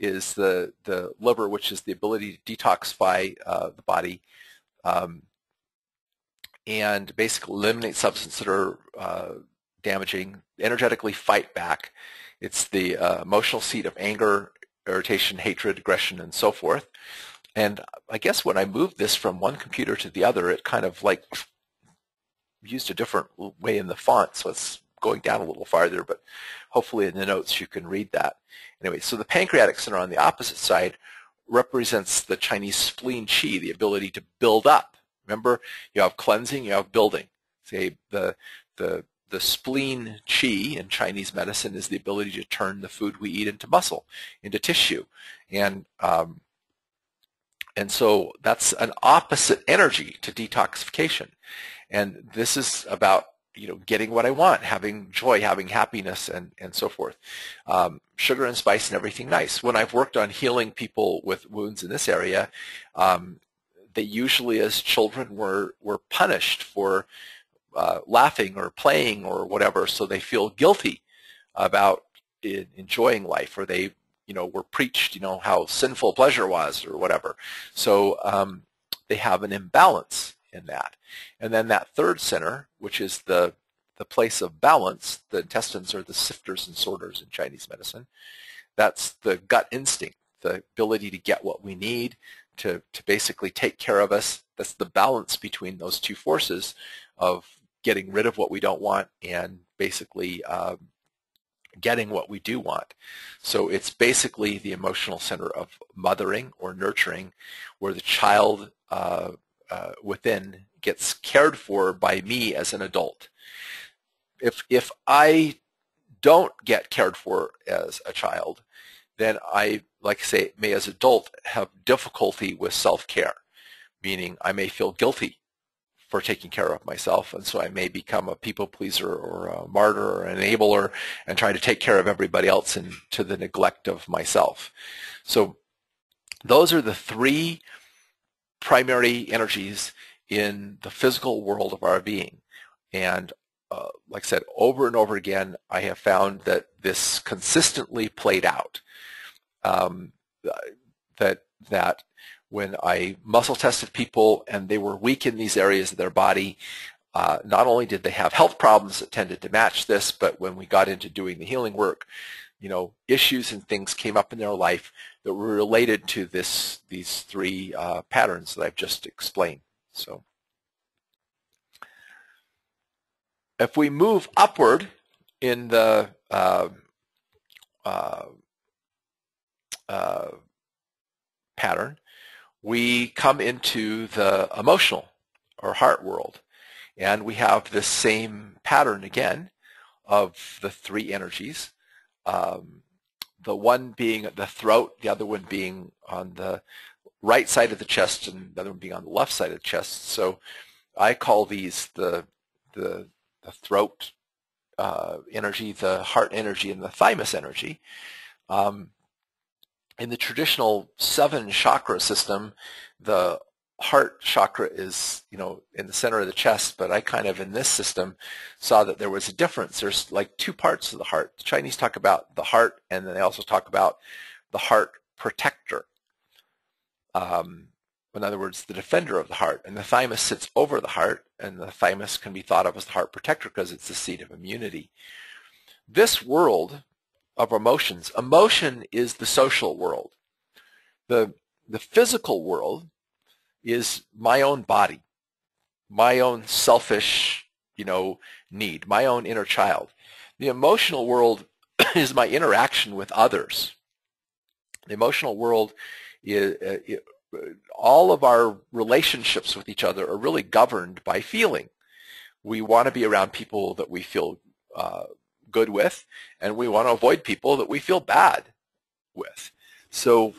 is the liver, which is the ability to detoxify the body and basically eliminate substances that are damaging, energetically fight back. It's the emotional seat of anger, irritation, hatred, aggression, and so forth. And I guess when I moved this from one computer to the other, it kind of like used a different way in the font, so it's going down a little farther, but hopefully in the notes you can read that. Anyway, so the pancreatic center on the opposite side represents the Chinese spleen qi, the ability to build up. Remember, you have cleansing, you have building. Say the spleen qi in Chinese medicine is the ability to turn the food we eat into muscle, into tissue. And so that's an opposite energy to detoxification. And this is about, you know, getting what I want, having joy, having happiness, and so forth. Sugar and spice and everything nice. When I've worked on healing people with wounds in this area, they usually as children were punished for laughing or playing or whatever, so they feel guilty about enjoying life, or they, were preached, how sinful pleasure was or whatever. So they have an imbalance in that. And then that third center, which is the place of balance, the intestines are the sifters and sorters in Chinese medicine. That's the gut instinct, the ability to get what we need to basically take care of us. That's the balance between those two forces of getting rid of what we don't want and basically getting what we do want. So it's basically the emotional center of mothering or nurturing, where the child within gets cared for by me as an adult. If I don't get cared for as a child, then I, like I say, may as an adult have difficulty with self-care, meaning I may feel guilty for taking care of myself, and so I may become a people pleaser or a martyr or an enabler and try to take care of everybody else, and to the neglect of myself. So those are the three primary energies in the physical world of our being. And like I said, over and over again, I have found that this consistently played out, that when I muscle tested people and they were weak in these areas of their body, not only did they have health problems that tended to match this, but when we got into doing the healing work, issues and things came up in their life that were related to these three patterns that I've just explained. So if we move upward in the pattern, we come into the emotional or heart world, and we have this same pattern again of the three energies, the one being at the throat, the other one being on the right side of the chest, and the other one being on the left side of the chest. So I call these the throat energy, the heart energy, and the thymus energy. In the traditional 7 chakra system, the heart chakra is, in the center of the chest, but I kind of, in this system, saw that there was a difference. There's like two parts of the heart. The Chinese talk about the heart, and then they also talk about the heart protector. In other words, the defender of the heart. And the thymus sits over the heart, and the thymus can be thought of as the heart protector because it's the seat of immunity. This world of emotions. Emotion is the social world. The physical world is my own body, my own selfish, need, my own inner child. The emotional world is my interaction with others. The emotional world is, all of our relationships with each other are really governed by feeling. We want to be around people that we feel good with, and we want to avoid people that we feel bad with. So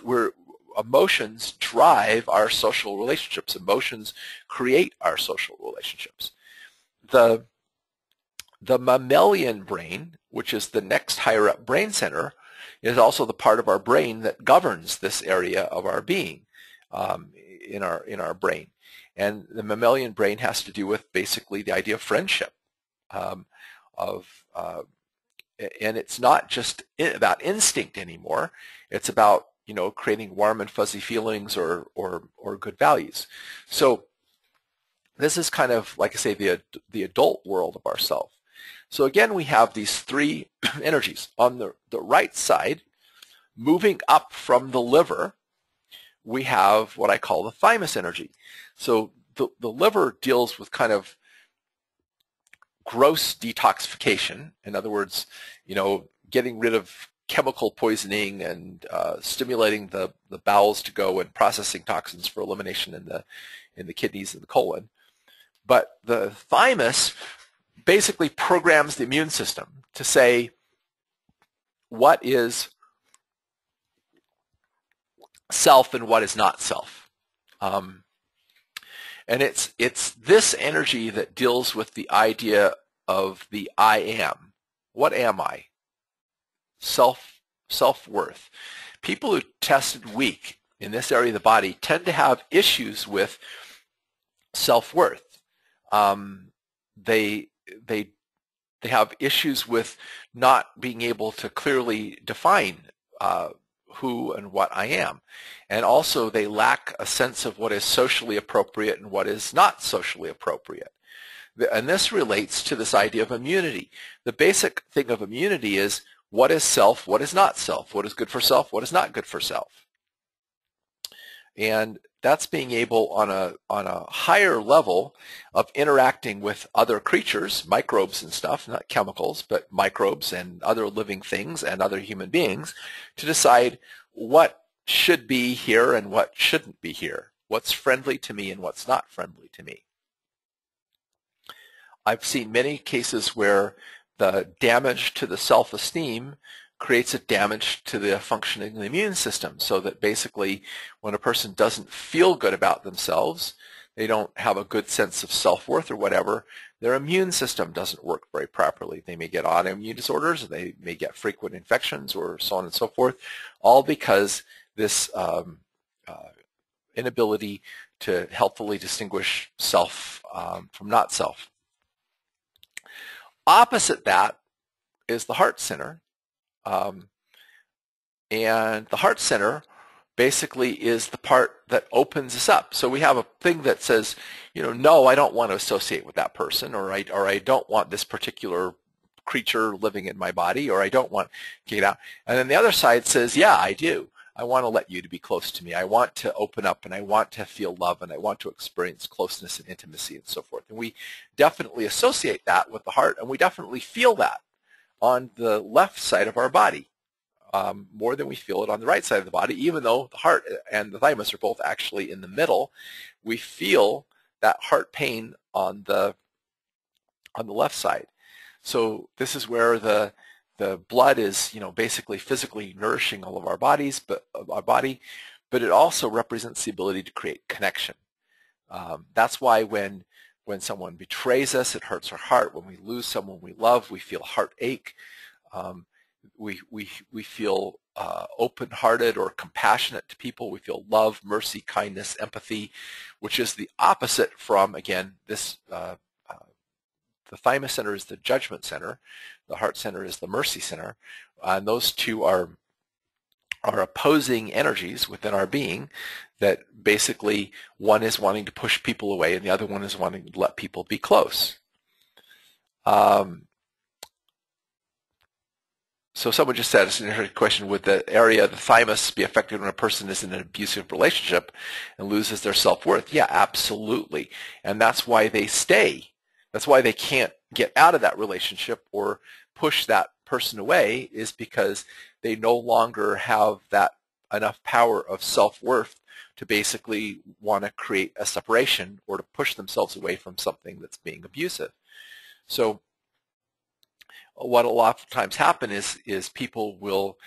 emotions drive our social relationships. Emotions create our social relationships. The mammalian brain, which is the next higher up brain center, is also the part of our brain that governs this area of our being, in our brain. And the mammalian brain has to do with basically the idea of friendship, and it's not just about instinct anymore. It's about, creating warm and fuzzy feelings or good values. So this is kind of, like I say, the adult world of ourself. So again, we have these three energies. On the right side, moving up from the liver, we have what I call the thymus energy. So the liver deals with kind of gross detoxification. In other words, getting rid of chemical poisoning and stimulating the bowels to go and processing toxins for elimination in the kidneys and the colon. But the thymus basically programs the immune system to say what is self and what is not self. And it's this energy that deals with the idea of the I am. What am I? Self-worth. People who tested weak in this area of the body tend to have issues with self-worth. they have issues with not being able to clearly define who and what I am. And also they lack a sense of what is socially appropriate and what is not socially appropriate. And this relates to this idea of immunity. The basic thing of immunity is what is self, what is not self, what is good for self, what is not good for self. And that's being able on a higher level of interacting with other creatures, microbes and stuff, not chemicals, but microbes and other living things and other human beings, to decide what should be here and what shouldn't be here, what's friendly to me and what's not friendly to me. I've seen many cases where the damage to the self-esteem creates a damage to the functioning of the immune system, so that basically when a person doesn't feel good about themselves, they don't have a good sense of self-worth or whatever, their immune system doesn't work very properly. They may get autoimmune disorders, they may get frequent infections, or so on and so forth, all because this inability to healthily distinguish self from not self. Opposite that is the heart center. And the heart center basically is the part that opens us up. So we have a thing that says, you know, no, I don't want to associate with that person, or I don't want this particular creature living in my body, or I don't want to get out. And then the other side says, yeah, I do. I want to let you to be close to me. I want to open up, and I want to feel love, and I want to experience closeness and intimacy and so forth. And we definitely associate that with the heart, and we definitely feel that on the left side of our body, more than we feel it on the right side of the body, even though the heart and the thymus are both actually in the middle. We feel that heart pain on the left side. So this is where the blood is, you know, basically physically nourishing all of our bodies, but it also represents the ability to create connection. That's why when someone betrays us, it hurts our heart. When we lose someone we love, we feel heartache. We feel open-hearted or compassionate to people. We feel love, mercy, kindness, empathy, which is the opposite from, again, this. The thymus center is the judgment center. The heart center is the mercy center. And those two are opposing energies within our being, that basically one is wanting to push people away and the other one is wanting to let people be close. So someone just said, it's an interesting question, would the area of the thymus be affected when a person is in an abusive relationship and loses their self-worth? Yeah, absolutely. And that's why they stay. That's why they can't get out of that relationship or push that person away, is because they no longer have that enough power of self-worth to basically want to create a separation or to push themselves away from something that's being abusive. So what a lot of times happen is people will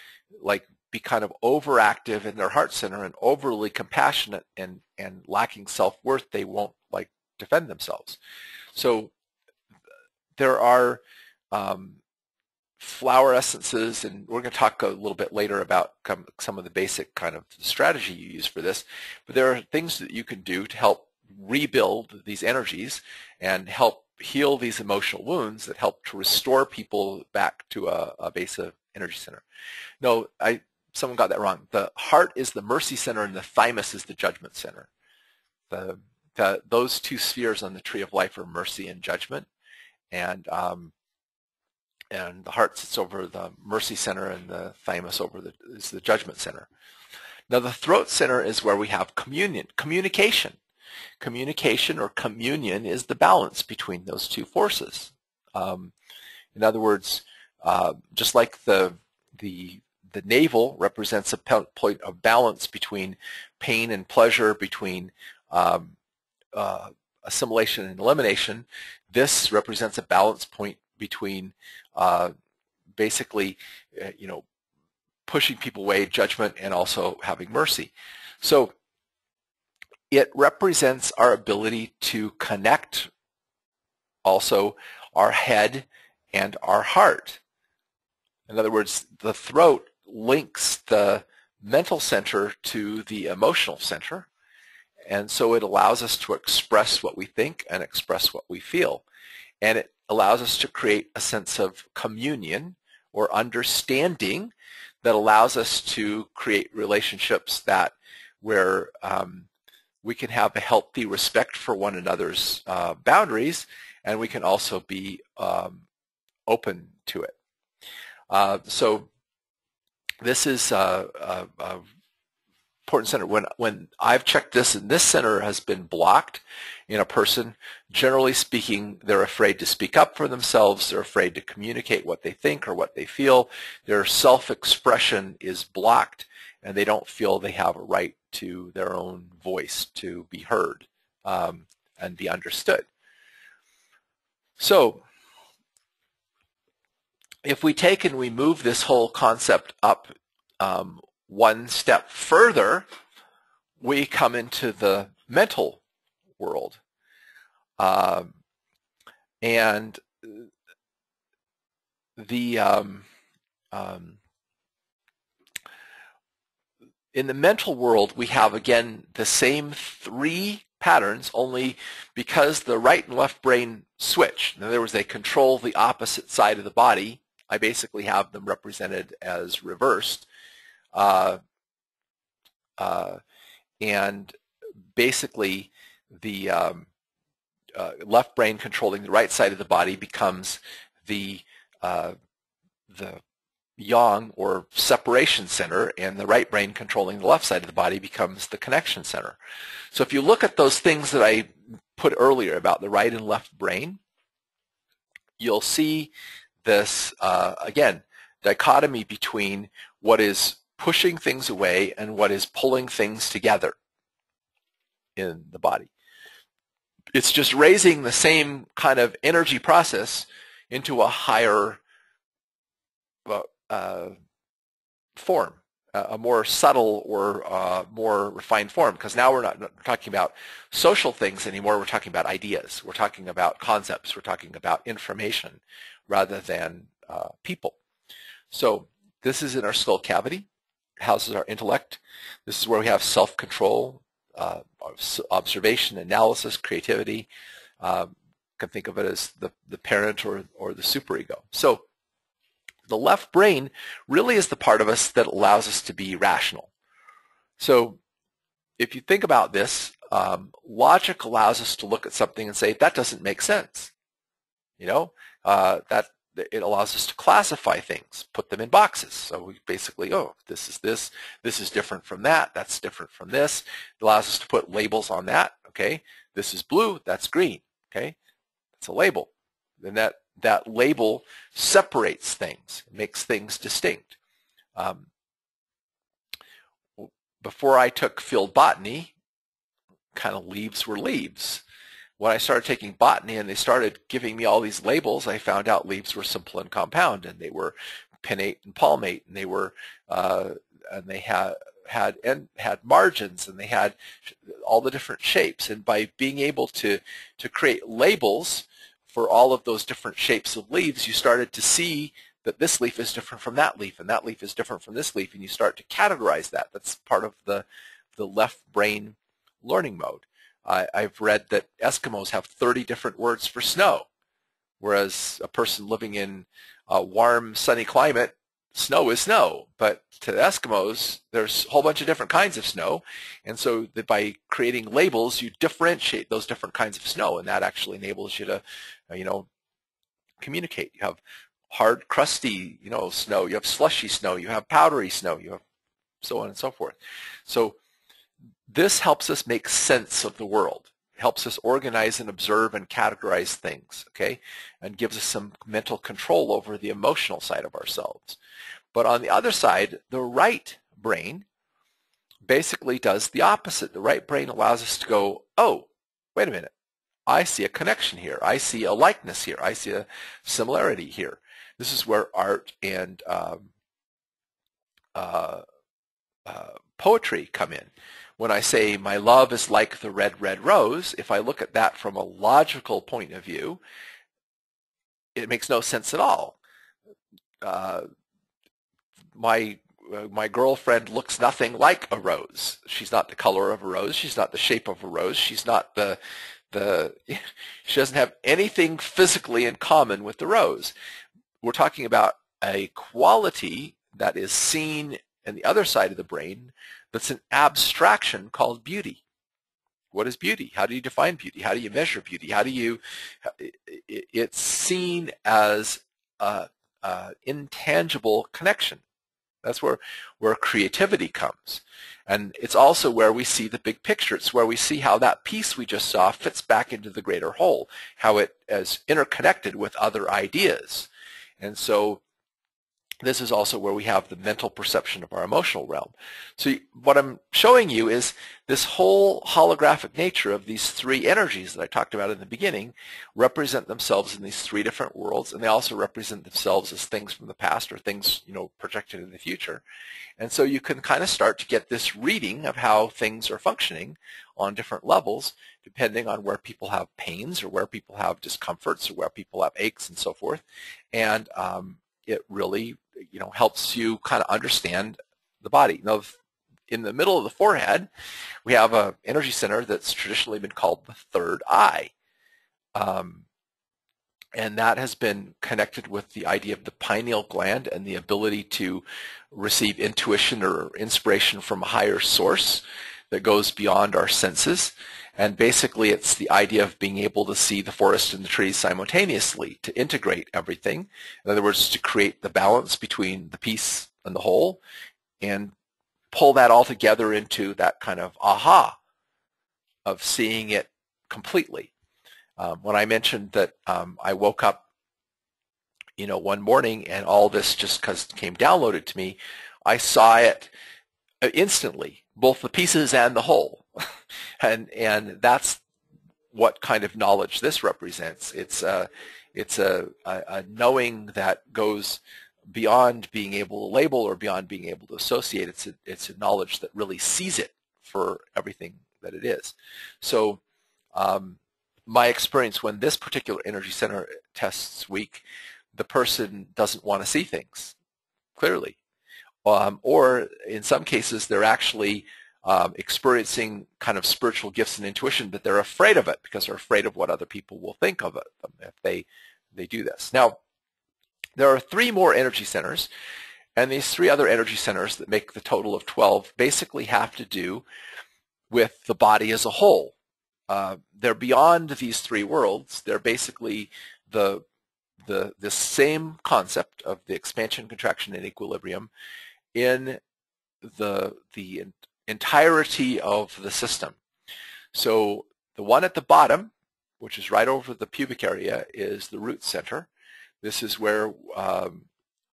like be kind of overactive in their heart center and overly compassionate and lacking self-worth. They won't like defend themselves. So there are flower essences, and we're going to talk a little bit later about some of the basic kind of strategy you use for this, but there are things that you can do to help rebuild these energies and help heal these emotional wounds that help to restore people back to a base of energy center. No, someone got that wrong. The heart is the mercy center and the thymus is the judgment center. Those two spheres on the tree of life are mercy and judgment, and the heart sits over the mercy center and the thymus is the judgment center. Now the throat center is where we have communication. Communication or communion is the balance between those two forces. In other words, just like the navel represents a point of balance between pain and pleasure, between assimilation and elimination, this represents a balance point between basically, you know, pushing people away, judgment, and also having mercy. So it represents our ability to connect also our head and our heart. In other words, the throat links the mental center to the emotional center, and so it allows us to express what we think and express what we feel. and it allows us to create a sense of communion or understanding that allows us to create relationships that where we can have a healthy respect for one another's boundaries, and we can also be open to it. So this is a important center. When I've checked this and this center has been blocked in a person, generally speaking, they're afraid to speak up for themselves. They're afraid to communicate what they think or what they feel. Their self-expression is blocked, and they don't feel they have a right to their own voice to be heard and be understood. So if we take and we move this whole concept up one step further, we come into the mental world. And the in the mental world, we have, again, the same three patterns, only because the right and left brain switch. In other words, they control the opposite side of the body. I basically have them represented as reversed. And basically, the left brain controlling the right side of the body becomes the yang or separation center, and the right brain controlling the left side of the body becomes the connection center. So if you look at those things that I put earlier about the right and left brain, you'll see this, again, dichotomy between what is pushing things away and what is pulling things together in the body. It's just raising the same kind of energy process into a higher form, a more subtle or more refined form, because now we're not talking about social things anymore. We're talking about ideas. We're talking about concepts. We're talking about information rather than people. So this is in our skull cavity, houses our intellect. This is where we have self-control, observation, analysis, creativity. Can think of it as the parent or the superego. So the left brain really is the part of us that allows us to be rational. So if you think about this, logic allows us to look at something and say, that doesn't make sense. You know, it allows us to classify things, put them in boxes. So we basically, oh, this is this is different from that, that's different from this. It allows us to put labels on that, okay? This is blue, that's green, okay? That's a label. Then that label separates things, makes things distinct. Before I took field botany, kind of leaves were leaves. When I started taking botany and they started giving me all these labels, I found out leaves were simple and compound, and they were pinnate and palmate, and they were and they had margins, and they had all the different shapes. And by being able to create labels for all of those different shapes of leaves, you started to see that this leaf is different from that leaf, and that leaf is different from this leaf, and you start to categorize that. That's part of the left brain learning mode. I've read that Eskimos have 30 different words for snow, whereas a person living in a warm, sunny climate, snow is snow. But to the Eskimos, there's a whole bunch of different kinds of snow, and so that by creating labels, you differentiate those different kinds of snow, and that actually enables you to, you know, communicate. You have hard, crusty, you know, snow. You have slushy snow. You have powdery snow. You have so on and so forth. So this helps us make sense of the world, helps us organize and observe and categorize things, okay, and gives us some mental control over the emotional side of ourselves. But on the other side, the right brain basically does the opposite. The right brain allows us to go, oh, wait a minute, I see a connection here. I see a likeness here. I see a similarity here. This is where art and poetry come in. When I say my love is like the red, red rose, if I look at that from a logical point of view, it makes no sense at all. My girlfriend looks nothing like a rose. She's not the color of a rose. She's not the shape of a rose. She's not the she doesn't have anything physically in common with the rose. We're talking about a quality that is seen on the other side of the brain that's an abstraction called beauty. What is beauty? How do you define beauty? How do you measure beauty? How do you, it's seen as an intangible connection. That's where creativity comes. And it's also where we see the big picture. It's where we see how that piece we just saw fits back into the greater whole, how it is interconnected with other ideas. And so this is also where we have the mental perception of our emotional realm. So what I'm showing you is this whole holographic nature of these three energies that I talked about in the beginning represent themselves in these three different worlds, and they also represent themselves as things from the past or things, you know, projected in the future. And so you can kind of start to get this reading of how things are functioning on different levels, depending on where people have pains or where people have discomforts or where people have aches and so forth. And it really, you know, helps you kind of understand the body. Now, in the middle of the forehead, we have an energy center that's traditionally been called the third eye. And that has been connected with the idea of the pineal gland and the ability to receive intuition or inspiration from a higher source that goes beyond our senses. And basically, it's the idea of being able to see the forest and the trees simultaneously, to integrate everything. In other words, to create the balance between the piece and the whole and pull that all together into that kind of aha of seeing it completely. When I mentioned that I woke up, you know, one morning and all this just came downloaded to me, I saw it instantly, both the pieces and the whole. And that's what kind of knowledge this represents. It's a knowing that goes beyond being able to label or beyond being able to associate. It's a knowledge that really sees it for everything that it is. So my experience when this particular energy center tests weak, the person doesn't want to see things clearly, or in some cases they're actually experiencing kind of spiritual gifts and intuition, but they're afraid of it because they're afraid of what other people will think of them if they do this. Now, there are three more energy centers, and these three other energy centers that make the total of 12 basically have to do with the body as a whole. They're beyond these three worlds. They're basically the same concept of the expansion, contraction, and equilibrium in the entirety of the system. So the one at the bottom, which is right over the pubic area, is the root center. This is where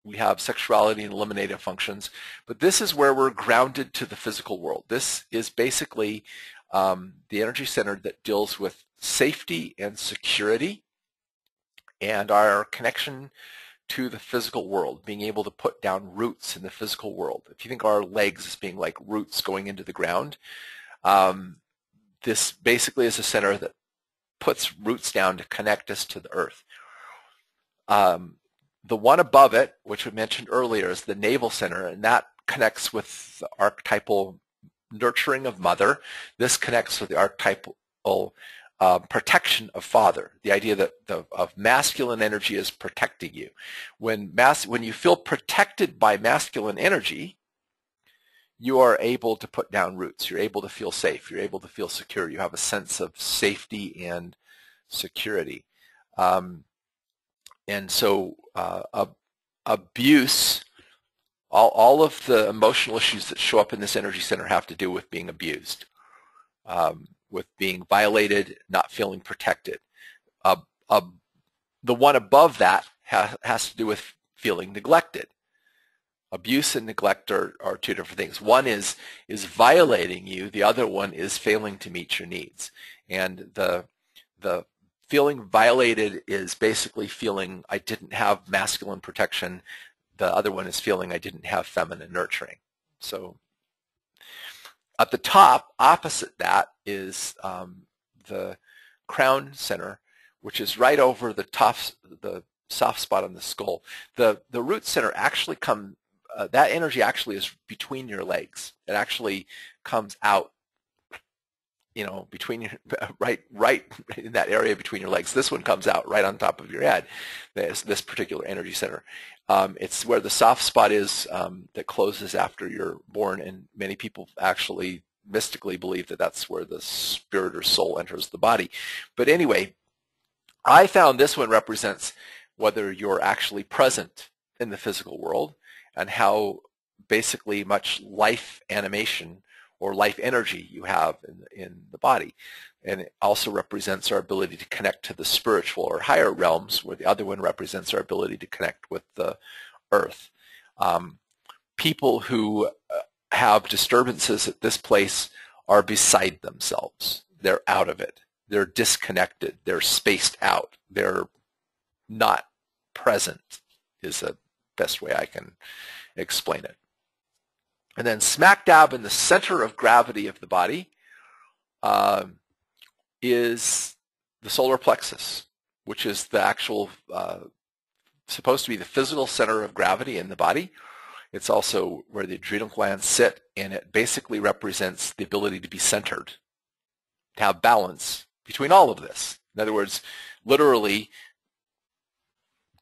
we have sexuality and eliminative functions, but this is where we're grounded to the physical world. This is basically the energy center that deals with safety and security and our connection to the physical world, being able to put down roots in the physical world. If you think our legs as being like roots going into the ground, this basically is a center that puts roots down to connect us to the earth. The one above it, which we mentioned earlier, is the navel center, and that connects with the archetypal nurturing of mother. This connects with the archetypal protection of father, the idea that of masculine energy is protecting you. When you feel protected by masculine energy, you are able to put down roots. You're able to feel safe. You're able to feel secure. You have a sense of safety and security. And so abuse, all of the emotional issues that show up in this energy center have to do with being abused. With being violated, not feeling protected. The one above that has to do with feeling neglected. Abuse and neglect are two different things. One is violating you. The other one is failing to meet your needs. And the feeling violated is basically feeling I didn't have masculine protection. The other one is feeling I didn't have feminine nurturing. So at the top, opposite that, is the crown center, which is right over the soft spot on the skull. The root center actually that energy actually is between your legs. It actually comes out you know, between your, right in that area between your legs. This one comes out right on top of your head, this particular energy center. It's where the soft spot is that closes after you're born, and many people actually mystically believe that that's where the spirit or soul enters the body. But anyway, I found this one represents whether you're actually present in the physical world and how basically much life animation or life energy you have in the body. And it also represents our ability to connect to the spiritual or higher realms, where the other one represents our ability to connect with the earth. People who have disturbances at this place are beside themselves. They're out of it. They're disconnected. They're spaced out. They're not present is the best way I can explain it. And then smack dab in the center of gravity of the body is the solar plexus, which is the actual, supposed to be the physical center of gravity in the body. It's also where the adrenal glands sit, and it basically represents the ability to be centered, to have balance between all of this. In other words, literally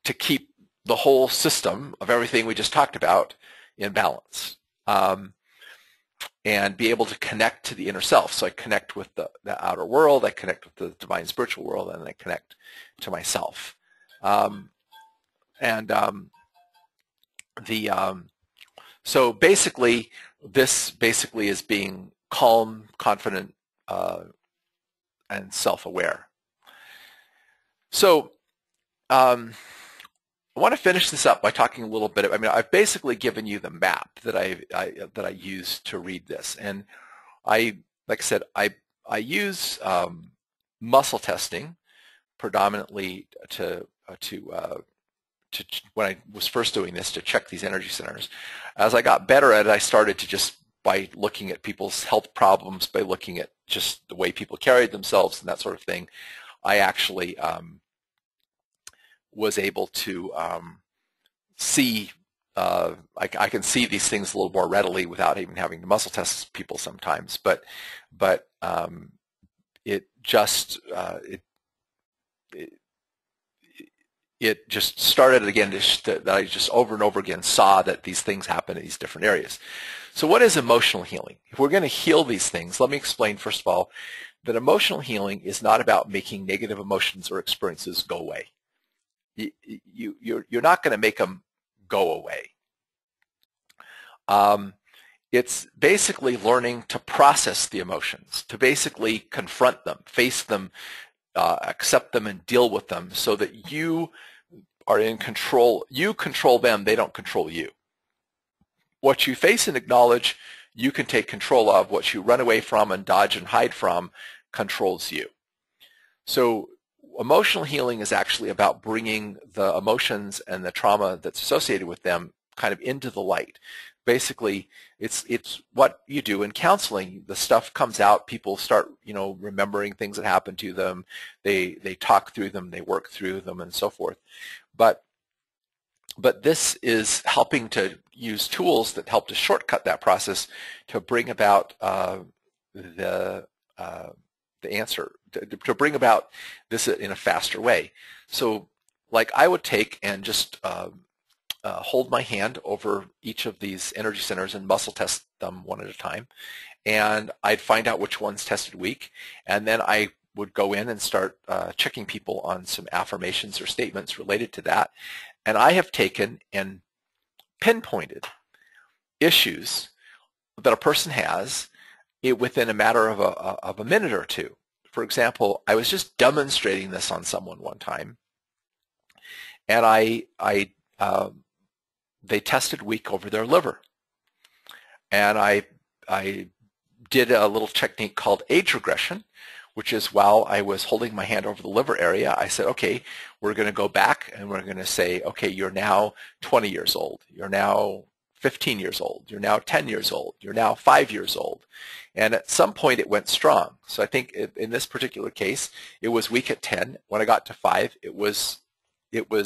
to keep the whole system of everything we just talked about in balance. And be able to connect to the inner self. So I connect with the outer world, I connect with the divine spiritual world, and I connect to myself. So basically, this basically is being calm, confident, and self-aware. So I want to finish this up by talking a little bit. I mean, I've basically given you the map that I use to read this, and like I said, I use muscle testing predominantly to when I was first doing this to check these energy centers. As I got better at it, I started to just by looking at people's health problems, by looking at just the way people carried themselves and that sort of thing. I actually was able to see, I can see these things a little more readily without even having to muscle test people sometimes, but it just it just started again that I just over and over again saw that these things happen in these different areas. So what is emotional healing? If we're going to heal these things, let me explain first of all that emotional healing is not about making negative emotions or experiences go away. You're not going to make them go away. It's basically learning to process the emotions, to basically confront them, face them, accept them, and deal with them so that you are in control. You control them, they don't control you. What you face and acknowledge, you can take control of. What you run away from and dodge and hide from controls you. So emotional healing is actually about bringing the emotions and the trauma that's associated with them kind of into the light. Basically, it's what you do in counseling. The stuff comes out. People start, you know, remembering things that happened to them. They talk through them. They work through them, and so forth. But this is helping to use tools that help to shortcut that process to bring about the answer, to bring about this in a faster way. So like I would take and just hold my hand over each of these energy centers and muscle test them one at a time, and I'd find out which ones tested weak, and then I would go in and start checking people on some affirmations or statements related to that. And I have taken and pinpointed issues that a person has within a matter of a minute or two. For example, I was just demonstrating this on someone one time, and they tested weak over their liver, and I did a little technique called age regression, which is while I was holding my hand over the liver area, I said, okay, we're going to go back and we're going to say, okay, you're now 20 years old, you're now 15 years old, you're now 10 years old, you're now 5 years old. And at some point it went strong. So I think in this particular case, it was weak at 10. When I got to 5, it was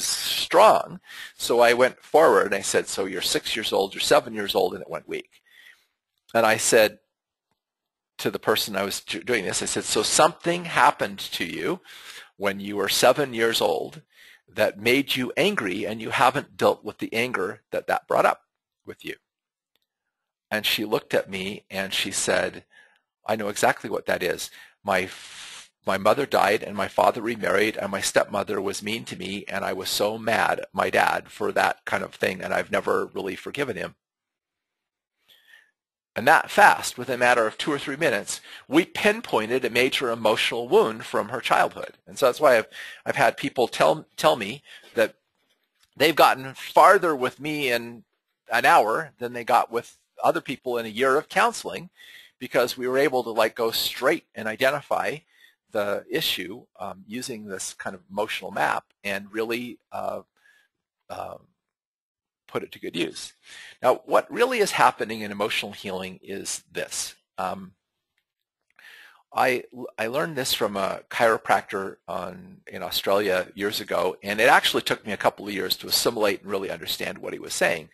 strong. So I went forward and I said, so you're 6 years old, you're 7 years old, and it went weak. And I said, to the person I was doing this, I said, so something happened to you when you were 7 years old that made you angry, and you haven't dealt with the anger that that brought up with you. And she looked at me and she said, I know exactly what that is. My mother died and my father remarried and my stepmother was mean to me, and I was so mad at my dad for that kind of thing, and I've never really forgiven him. And that fast, within a matter of 2 or 3 minutes, we pinpointed a major emotional wound from her childhood. And so that's why I've had people tell me that they've gotten farther with me in an hour than they got with other people in a year of counseling, because we were able to like go straight and identify the issue using this kind of emotional map and really put it to good use. Now, what really is happening in emotional healing is this. I learned this from a chiropractor in Australia years ago, and it actually took me a couple of years to assimilate and really understand what he was saying.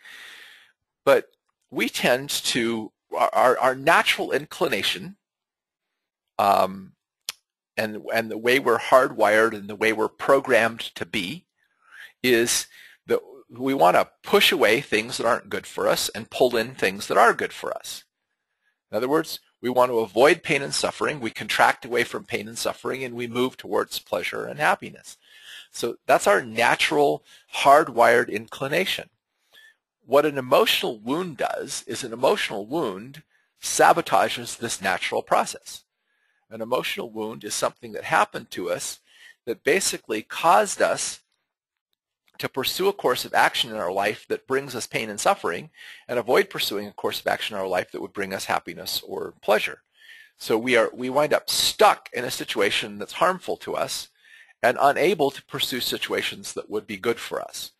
But we tend to, our natural inclination and the way we're hardwired and the way we're programmed to be is that we want to push away things that aren't good for us and pull in things that are good for us. In other words, we want to avoid pain and suffering, we contract away from pain and suffering, and we move towards pleasure and happiness. So that's our natural, hardwired inclination. What an emotional wound does is an emotional wound sabotages this natural process. An emotional wound is something that happened to us that basically caused us to pursue a course of action in our life that brings us pain and suffering, and avoid pursuing a course of action in our life that would bring us happiness or pleasure. So we wind up stuck in a situation that's harmful to us and unable to pursue situations that would be good for us.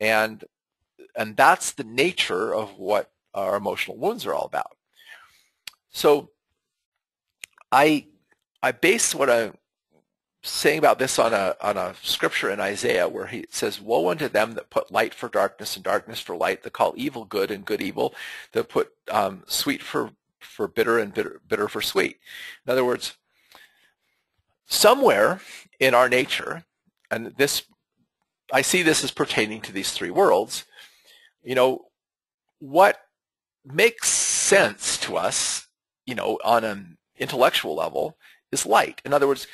And that's the nature of what our emotional wounds are all about. So I base what I'm saying about this on a scripture in Isaiah where he says, woe unto them that put light for darkness and darkness for light, that call evil good and good evil, that put sweet for bitter and bitter for sweet. In other words, somewhere in our nature, and this I see this as pertaining to these three worlds, you know, what makes sense to us, you know, on an intellectual level is light. In other words,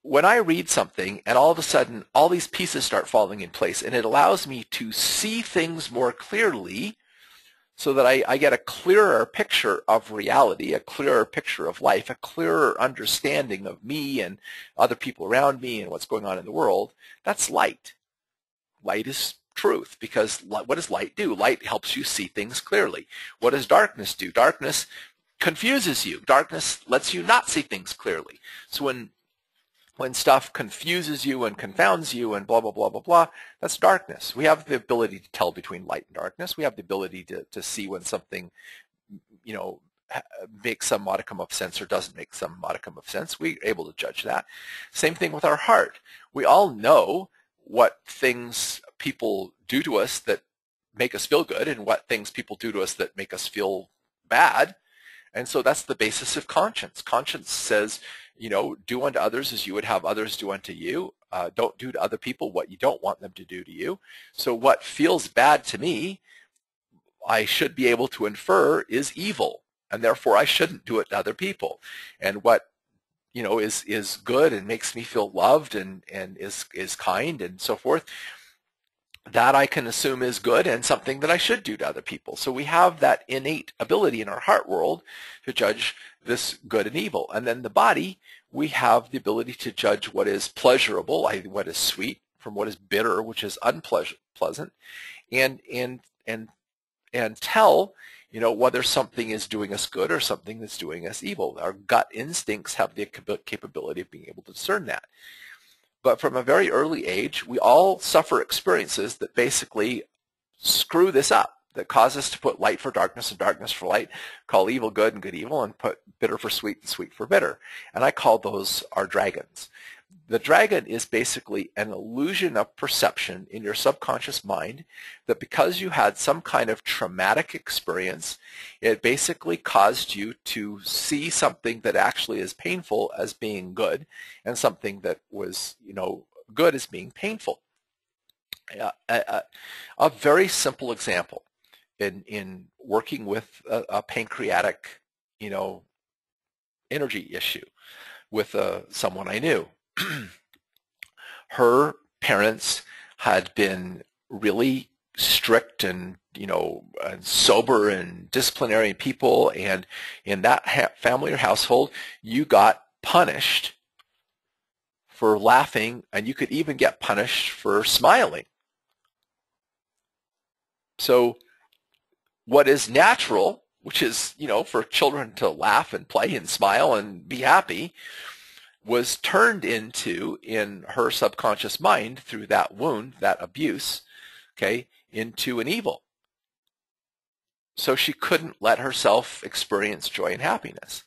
when I read something and all of a sudden all these pieces start falling in place, and it allows me to see things more clearly so that I get a clearer picture of reality, a clearer picture of life, a clearer understanding of me and other people around me and what's going on in the world, that's light. Light is truth, because what does light do? Light helps you see things clearly. What does darkness do? Darkness confuses you. Darkness lets you not see things clearly. So when stuff confuses you and confounds you and blah, blah, blah, blah, blah, that's darkness. We have the ability to tell between light and darkness. We have the ability to see when something, you know, makes some modicum of sense or doesn't make some modicum of sense. We're able to judge that. Same thing with our heart. We all know what things people do to us that make us feel good and what things people do to us that make us feel bad. And so that's the basis of conscience. Conscience says, you know, do unto others as you would have others do unto you. Don't do to other people what you don't want them to do to you. So what feels bad to me, I should be able to infer is evil, and therefore I shouldn't do it to other people. And what, you know, is good and makes me feel loved and is kind and so forth, that I can assume is good and something that I should do to other people. So we have that innate ability in our heart world to judge this good and evil. And then the body, we have the ability to judge what is pleasurable, what is sweet, from what is bitter, which is unpleasant, and tell, you know, whether something is doing us good or something that's doing us evil. Our gut instincts have the capability of being able to discern that. But from a very early age, we all suffer experiences that basically screw this up, that cause us to put light for darkness and darkness for light, call evil good and good evil, and put bitter for sweet and sweet for bitter. And I call those our dragons. The dragon is basically an illusion of perception in your subconscious mind that because you had some kind of traumatic experience, it basically caused you to see something that actually is painful as being good, and something that was, good as being painful. A very simple example in working with a pancreatic, energy issue with someone I knew. Her parents had been really strict and sober and disciplinary people, and in that family or household, you got punished for laughing, and you could even get punished for smiling. So what is natural, which is for children to laugh and play and smile and be happy, was turned into, in her subconscious mind through that wound, that abuse, into an evil. So she couldn't let herself experience joy and happiness.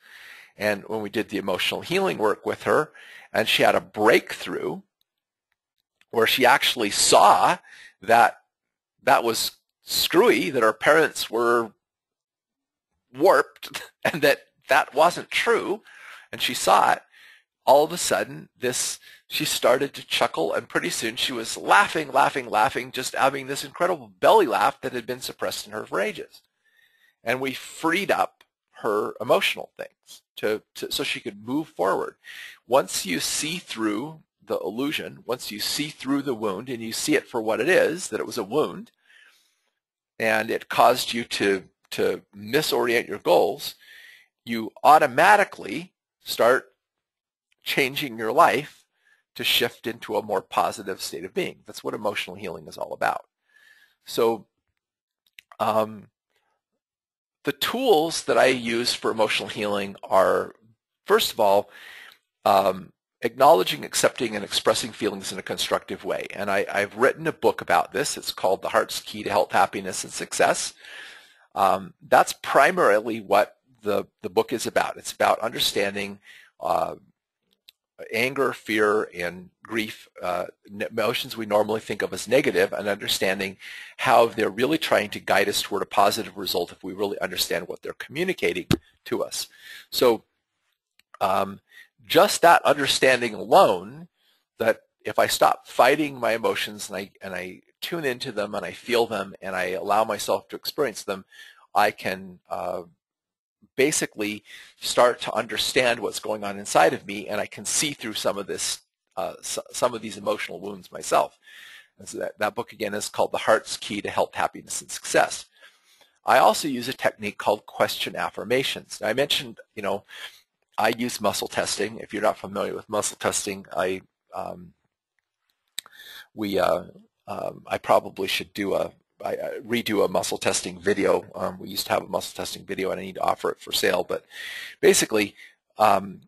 And when we did the emotional healing work with her, and she had a breakthrough where she actually saw that that was screwy, that her parents were warped, and that that wasn't true, and she saw it, all of a sudden, she started to chuckle, and pretty soon she was laughing, laughing, laughing, just having this incredible belly laugh that had been suppressed in her for ages. And we freed up her emotional things so she could move forward. Once you see through the illusion, once you see through the wound, and you see it for what it is, that it was a wound, and it caused you to misorient your goals, you automatically start changing your life to shift into a more positive state of being. That's what emotional healing is all about. So the tools that I use for emotional healing are, first of all, acknowledging, accepting, and expressing feelings in a constructive way. And I've written a book about this. It's called The Heart's Key to Health, Happiness, and Success. That's primarily what the book is about. It's about understanding anger, fear, and grief, emotions we normally think of as negative, and understanding how they're really trying to guide us toward a positive result if we really understand what they're communicating to us. So just that understanding alone, that if I stop fighting my emotions and I tune into them and I feel them and I allow myself to experience them, I can basically start to understand what's going on inside of me, and I can see through some of these emotional wounds myself. And so that book again is called The Heart's Key to Health, Happiness, and Success. I also use a technique called question affirmations. Now, I mentioned, I use muscle testing. If you're not familiar with muscle testing, I probably should do redo a muscle testing video. We used to have a muscle testing video, and I need to offer it for sale. But basically, you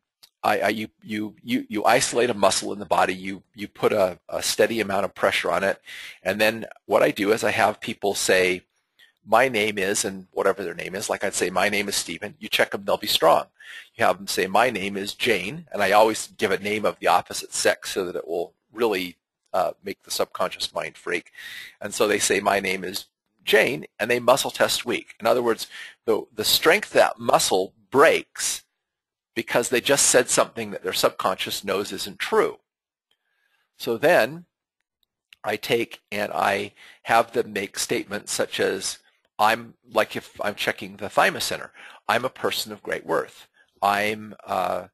isolate a muscle in the body. You put a steady amount of pressure on it, and then what I do is I have people say, "My name is," and whatever their name is. Like I'd say, "My name is Stephen." You check them; they'll be strong. You have them say, "My name is Jane," and I always give a name of the opposite sex so that it will really make the subconscious mind freak. And so they say, "My name is Jane," and they muscle test weak. In other words, the strength of that muscle breaks because they just said something that their subconscious knows isn't true. So then I take and I have them make statements such as, if I'm checking the thymus center, I'm a person of great worth. I'm a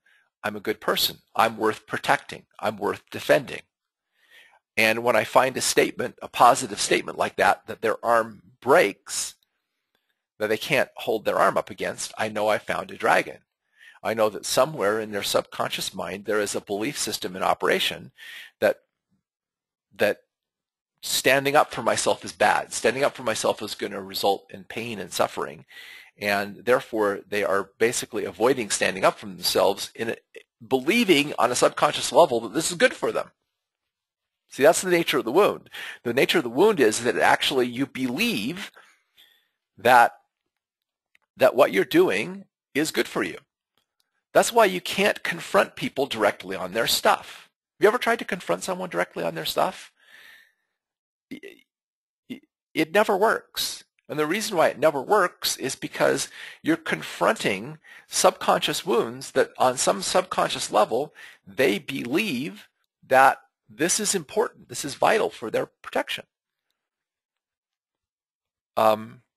good person. I'm worth protecting. I'm worth defending. And when I find a positive statement like that, that their arm breaks, that they can't hold their arm up against, I know I found a dragon. I know that somewhere in their subconscious mind there is a belief system in operation that standing up for myself is bad. Standing up for myself is going to result in pain and suffering. And therefore, they are basically avoiding standing up for themselves, believing on a subconscious level that this is good for them. See, that's the nature of the wound. The nature of the wound is that actually you believe that what you're doing is good for you. That's why you can't confront people directly on their stuff. You ever tried to confront someone directly on their stuff? It never works. And the reason why it never works is because you're confronting subconscious wounds that on some subconscious level, they believe that this is important, this is vital for their protection. I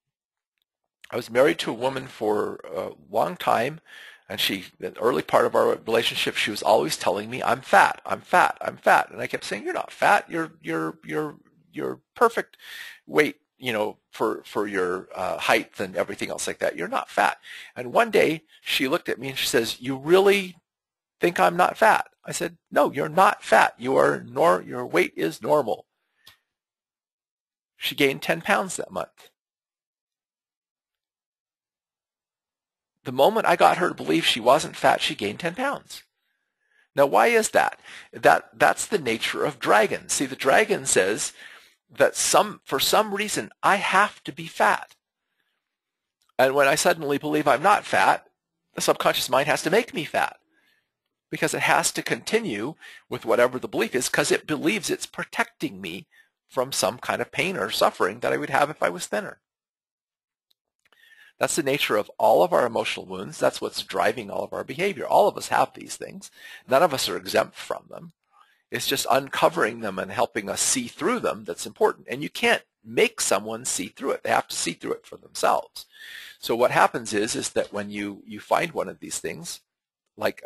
was married to a woman for a long time, and in the early part of our relationship, she was always telling me, "I'm fat, I'm fat, I'm fat," and I kept saying, "You're not fat. You're perfect weight, you know, for your height and everything else like that. You're not fat." And one day she looked at me and she says, "You really think I'm not fat?" I said, "No, you're not fat. Your weight is normal." She gained 10 pounds that month. The moment I got her to believe she wasn't fat, she gained 10 pounds. Now, why is that? That's the nature of dragon. See, the dragon says that for some reason, I have to be fat. And when I suddenly believe I'm not fat, the subconscious mind has to make me fat, because it has to continue with whatever the belief is, because it believes it's protecting me from some kind of pain or suffering that I would have if I was thinner. That's the nature of all of our emotional wounds. That's what's driving all of our behavior. All of us have these things. None of us are exempt from them. It's just uncovering them and helping us see through them that's important. And you can't make someone see through it. They have to see through it for themselves. So what happens is that when you find one of these things, like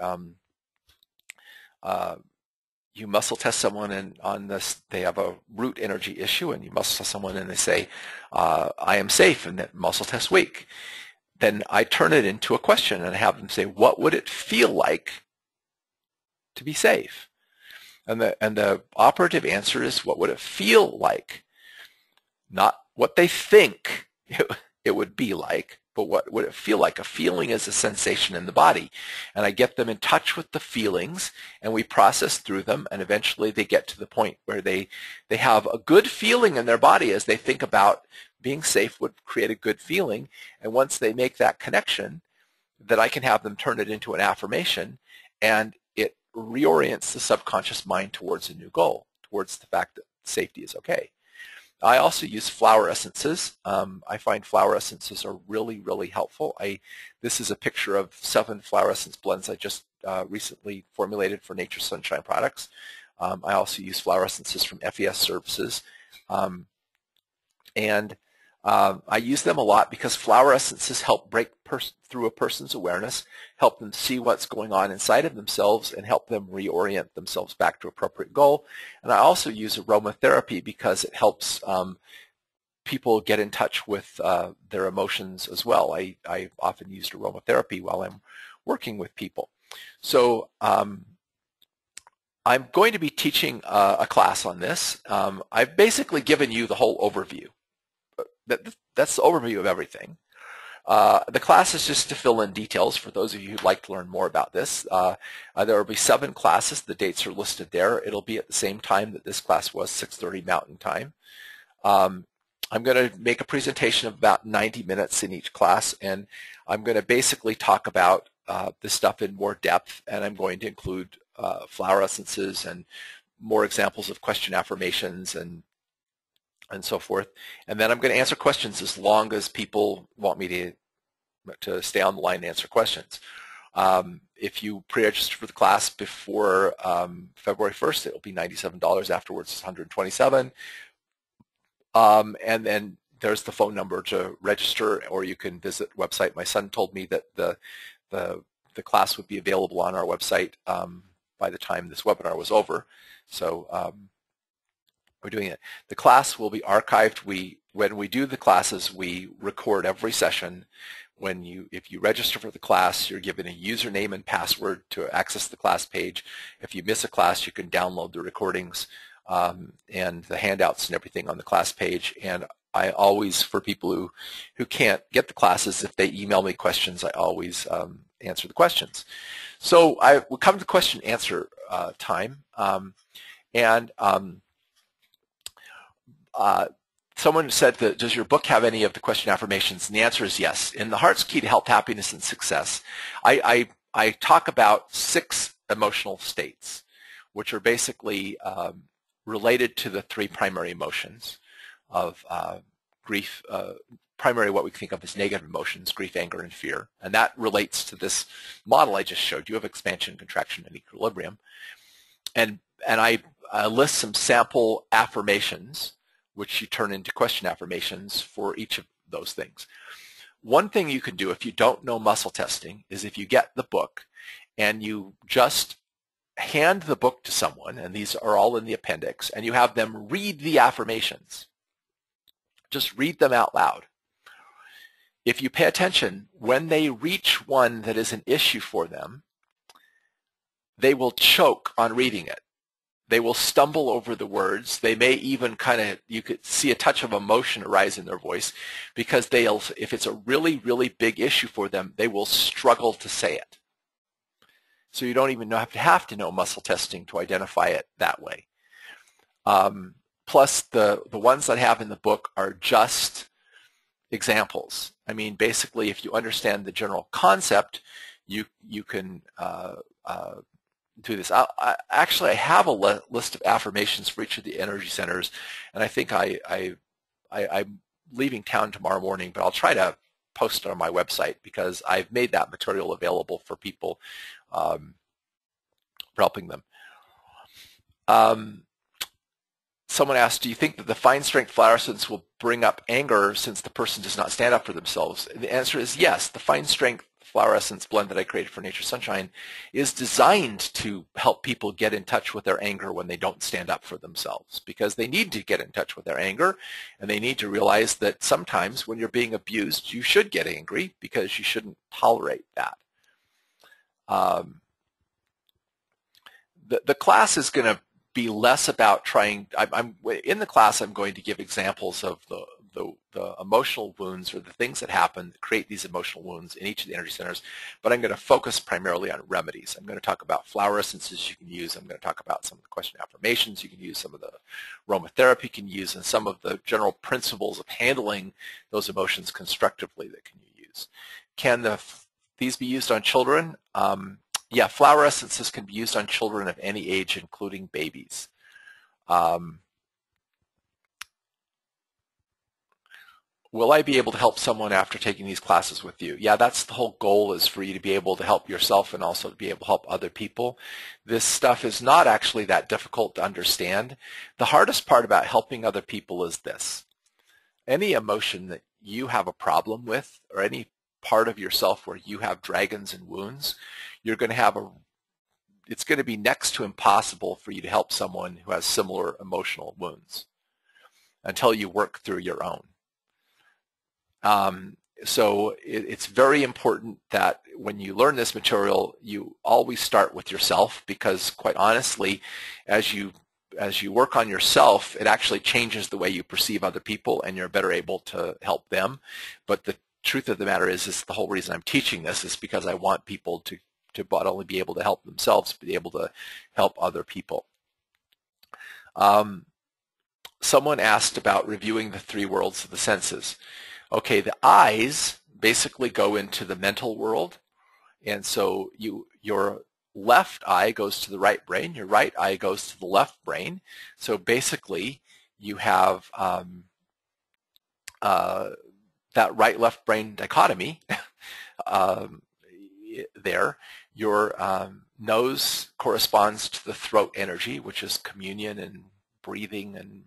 you muscle test someone on this, they have a root energy issue, and you muscle test someone and they say, "I am safe," and that muscle test weak. Then I turn it into a question and I have them say, "What would it feel like to be safe?" And the operative answer is, what would it feel like? Not what they think it would be like, but what would it feel like? A feeling is a sensation in the body. And I get them in touch with the feelings, and we process through them, and eventually they get to the point where they have a good feeling in their body as they think about being safe would create a good feeling. And once they make that connection, that I can have them turn it into an affirmation, and it reorients the subconscious mind towards a new goal, towards the fact that safety is okay. I also use flower essences. I find flower essences are really, really helpful. This is a picture of 7 flower essence blends I just recently formulated for Nature Sunshine products. I also use flower essences from FES services. I use them a lot because flower essences help break through a person's awareness, help them see what's going on inside of themselves, and help them reorient themselves back to appropriate goal. And I also use aromatherapy because it helps people get in touch with their emotions as well. I've often used aromatherapy while I'm working with people. So I'm going to be teaching a class on this. I've basically given you the whole overview. That's the overview of everything. The class is just to fill in details for those of you who'd like to learn more about this. There will be 7 classes. The dates are listed there. It'll be at the same time that this class was, 6:30 Mountain Time. I'm going to make a presentation of about 90 minutes in each class, and I'm going to basically talk about this stuff in more depth, and I'm going to include flower essences and more examples of question affirmations and so forth. And then I'm going to answer questions as long as people want me to stay on the line and answer questions. If you pre-register for the class before February 1st, it will be $97. Afterwards, it's $127. And then there's the phone number to register, or you can visit the website. My son told me that the class would be available on our website by the time this webinar was over. So we're doing it. The class will be archived. When we do the classes, we record every session. If you register for the class, you're given a username and password to access the class page. If you miss a class, you can download the recordings and the handouts and everything on the class page. And I always, for people who can't get the classes, if they email me questions, I always answer the questions. So I will come to the question and answer time. Someone said, does your book have any of the question affirmations? And the answer is yes. In The Heart's Key to Health, Happiness, and Success, I talk about 6 emotional states. which are basically related to the three primary emotions of grief, primary what we think of as negative emotions, grief, anger, and fear. And that relates to this model I just showed you of expansion, contraction, and equilibrium. And I list some sample affirmations, which you turn into question affirmations for each of those things. One thing you can do if you don't know muscle testing is if you get the book and you just hand the book to someone, and these are all in the appendix, and you have them read the affirmations. Just read them out loud. If you pay attention, when they reach one that is an issue for them, they will choke on reading it. They will stumble over the words. They may even kind of, you could see a touch of emotion arise in their voice because they'll, if it's a really, really big issue for them, they will struggle to say it. So you don't even have to know muscle testing to identify it that way. Plus, the ones that I have in the book are just examples. I mean, basically, if you understand the general concept, you can do this. Actually, I have a list of affirmations for each of the energy centers, and I think I'm leaving town tomorrow morning, but I'll try to post it on my website because I've made that material available for people, for helping them. Someone asked, do you think that the fine strength flower essence will bring up anger since the person does not stand up for themselves? And the answer is yes. The fine strength flower essence blend that I created for Nature Sunshine is designed to help people get in touch with their anger when they don't stand up for themselves, because they need to get in touch with their anger, and they need to realize that sometimes when you're being abused, you should get angry because you shouldn't tolerate that. The class is going to be less about trying. In the class, I'm going to give examples of the emotional wounds or the things that happen that create these emotional wounds in each of the energy centers. But I'm going to focus primarily on remedies. I'm going to talk about flower essences you can use. I'm going to talk about some of the question affirmations you can use, some of the aromatherapy you can use, and some of the general principles of handling those emotions constructively that can you use. Can these be used on children? Yeah, flower essences can be used on children of any age, including babies. Will I be able to help someone after taking these classes with you? Yeah, that's the whole goal, is for you to be able to help yourself and also to be able to help other people. This stuff is not actually that difficult to understand. The hardest part about helping other people is this. Any emotion that you have a problem with, or any part of yourself where you have dragons and wounds, you're going to have it's going to be next to impossible for you to help someone who has similar emotional wounds until you work through your own. So it's very important that when you learn this material, you always start with yourself, because quite honestly, as you work on yourself, it actually changes the way you perceive other people, and you're better able to help them. But the truth of the matter is the whole reason I'm teaching this is because I want people to not only be able to help themselves, but be able to help other people. Someone asked about reviewing the three worlds of the senses. Okay, the eyes basically go into the mental world, and so your left eye goes to the right brain, your right eye goes to the left brain. So basically, you have that right-left brain dichotomy there. Your nose corresponds to the throat energy, which is communion and breathing and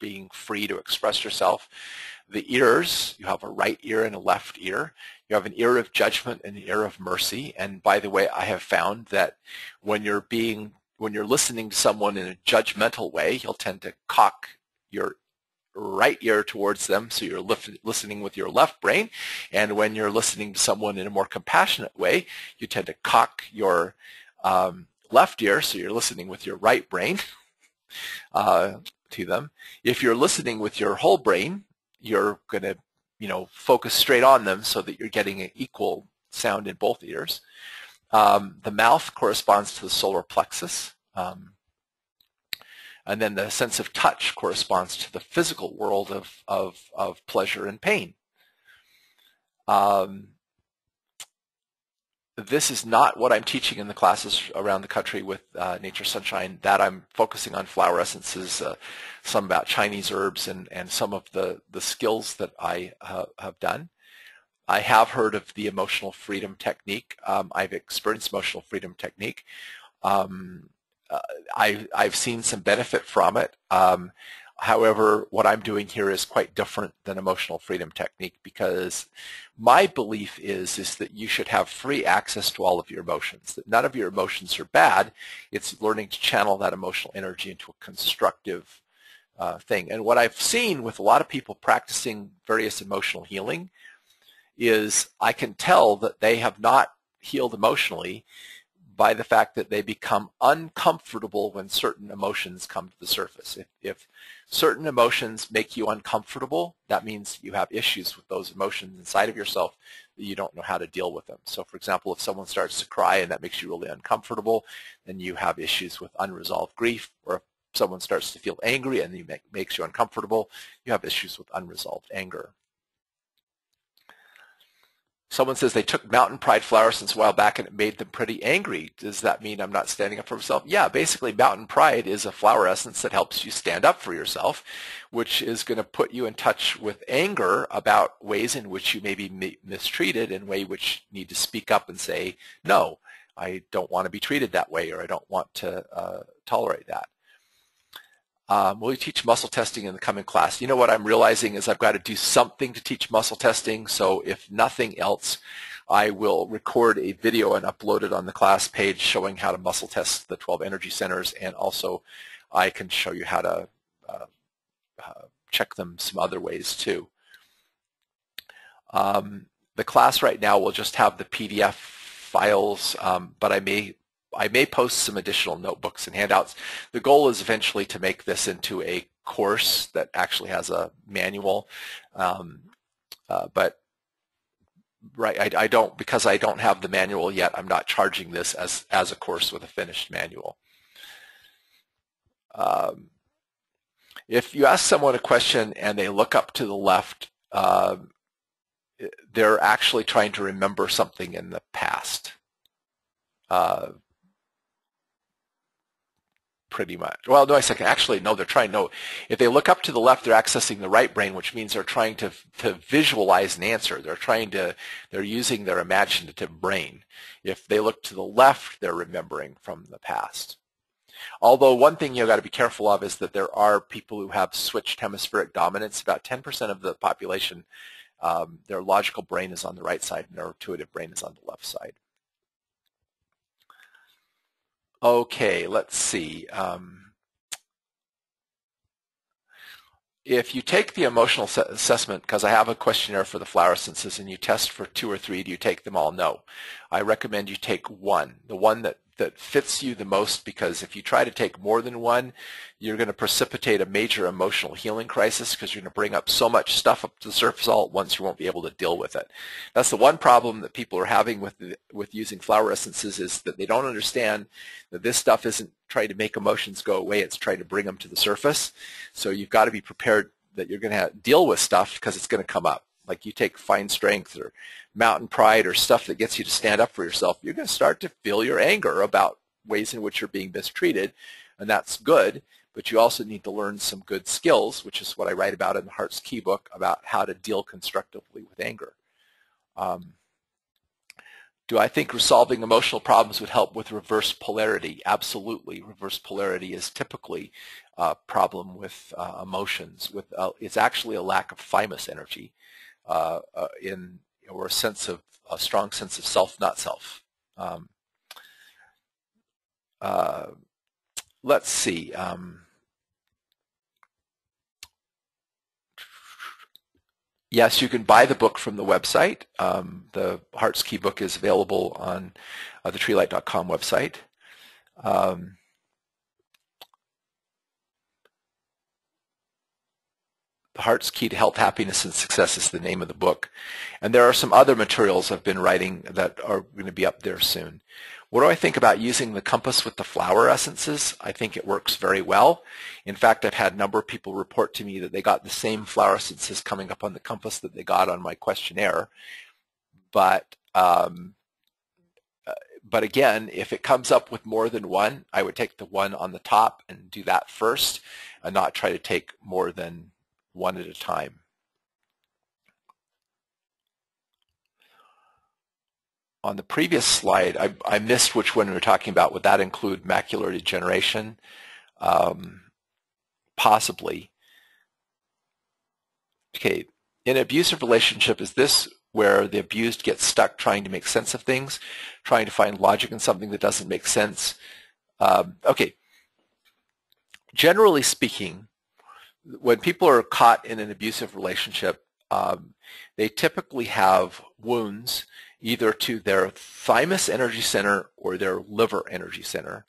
being free to express yourself. The ears, you have a right ear and a left ear. You have an ear of judgment and an ear of mercy. And by the way, I have found that when you're listening to someone in a judgmental way, you'll tend to cock your right ear towards them, so you're listening with your left brain. And when you're listening to someone in a more compassionate way, you tend to cock your left ear, so you're listening with your right brain to them. If you're listening with your whole brain, you're going to, focus straight on them so that you're getting an equal sound in both ears. The mouth corresponds to the solar plexus. And then the sense of touch corresponds to the physical world of pleasure and pain. this is not what I'm teaching in the classes around the country with Nature Sunshine. That I'm focusing on flower essences, some about Chinese herbs, and some of the skills that I have done. I have heard of the emotional freedom technique. I've experienced emotional freedom technique. I've seen some benefit from it. However, what I'm doing here is quite different than emotional freedom technique, because my belief is that you should have free access to all of your emotions, that none of your emotions are bad. It's learning to channel that emotional energy into a constructive thing. And what I've seen with a lot of people practicing various emotional healing is I can tell that they have not healed emotionally by the fact that they become uncomfortable when certain emotions come to the surface. If certain emotions make you uncomfortable, that means you have issues with those emotions inside of yourself that you don't know how to deal with them. So for example, if someone starts to cry and that makes you really uncomfortable, then you have issues with unresolved grief. Or if someone starts to feel angry and it makes you uncomfortable, you have issues with unresolved anger. Someone says they took mountain pride flower essence a while back and it made them pretty angry. Does that mean I'm not standing up for myself? Yeah, basically mountain pride is a flower essence that helps you stand up for yourself, which is going to put you in touch with anger about ways in which you may be mistreated, and ways which you need to speak up and say, no, I don't want to be treated that way, or I don't want to tolerate that. Will you teach muscle testing in the coming class? You know what I'm realizing is I've got to do something to teach muscle testing, so if nothing else, I will record a video and upload it on the class page showing how to muscle test the 12 energy centers, and also I can show you how to check them some other ways too. The class right now will just have the PDF files, but I may post some additional notebooks and handouts. The goal is eventually to make this into a course that actually has a manual, but right, because I don't have the manual yet, I'm not charging this as a course with a finished manual. If you ask someone a question and they look up to the left, they're actually trying to remember something in the past. Pretty much. Well, no, a second. Actually, no, they're trying. No, if they look up to the left, they're accessing the right brain, which means they're trying to visualize an answer. They're using their imaginative brain. If they look to the left, they're remembering from the past. Although one thing you've got to be careful of is that there are people who have switched hemispheric dominance. About 10% of the population, their logical brain is on the right side, and their intuitive brain is on the left side. Okay, let's see. If you take the emotional assessment, because I have a questionnaire for the flower essences, and you test for 2 or 3, do you take them all? No. I recommend you take one, the one that fits you the most, because if you try to take more than one, you're going to precipitate a major emotional healing crisis, because you're going to bring up so much stuff up to the surface all at once you won't be able to deal with it. That's the one problem that people are having with using flower essences, is that they don't understand that this stuff isn't trying to make emotions go away, it's trying to bring them to the surface. So you've got to be prepared that you're going to deal with stuff, because it's going to come up. Like you take fine strength or mountain pride or stuff that gets you to stand up for yourself, you're going to start to feel your anger about ways in which you're being mistreated, and that's good, but you also need to learn some good skills, which is what I write about in the Heart's Key book, about how to deal constructively with anger. Do I think resolving emotional problems would help with reverse polarity? Absolutely. Reverse polarity is typically a problem with emotions. It's actually a lack of thymus energy. Or a strong sense of self, not self. Let's see. Yes, you can buy the book from the website. The Heart's Key book is available on the treelite.com website. The Heart's Key to Health, Happiness, and Success is the name of the book. And there are some other materials I've been writing that are going to be up there soon. What do I think about using the compass with the flower essences? I think it works very well. In fact, I've had a number of people report to me that they got the same flower essences coming up on the compass that they got on my questionnaire. But But again, if it comes up with more than one, I would take the one on the top and do that first and not try to take more than one at a time. On the previous slide, I missed which one we were talking about. Would that include macular degeneration? Possibly. Okay, in an abusive relationship, is this where the abused gets stuck trying to make sense of things, trying to find logic in something that doesn't make sense? Okay, generally speaking, when people are caught in an abusive relationship, they typically have wounds either to their thymus energy center or their liver energy center,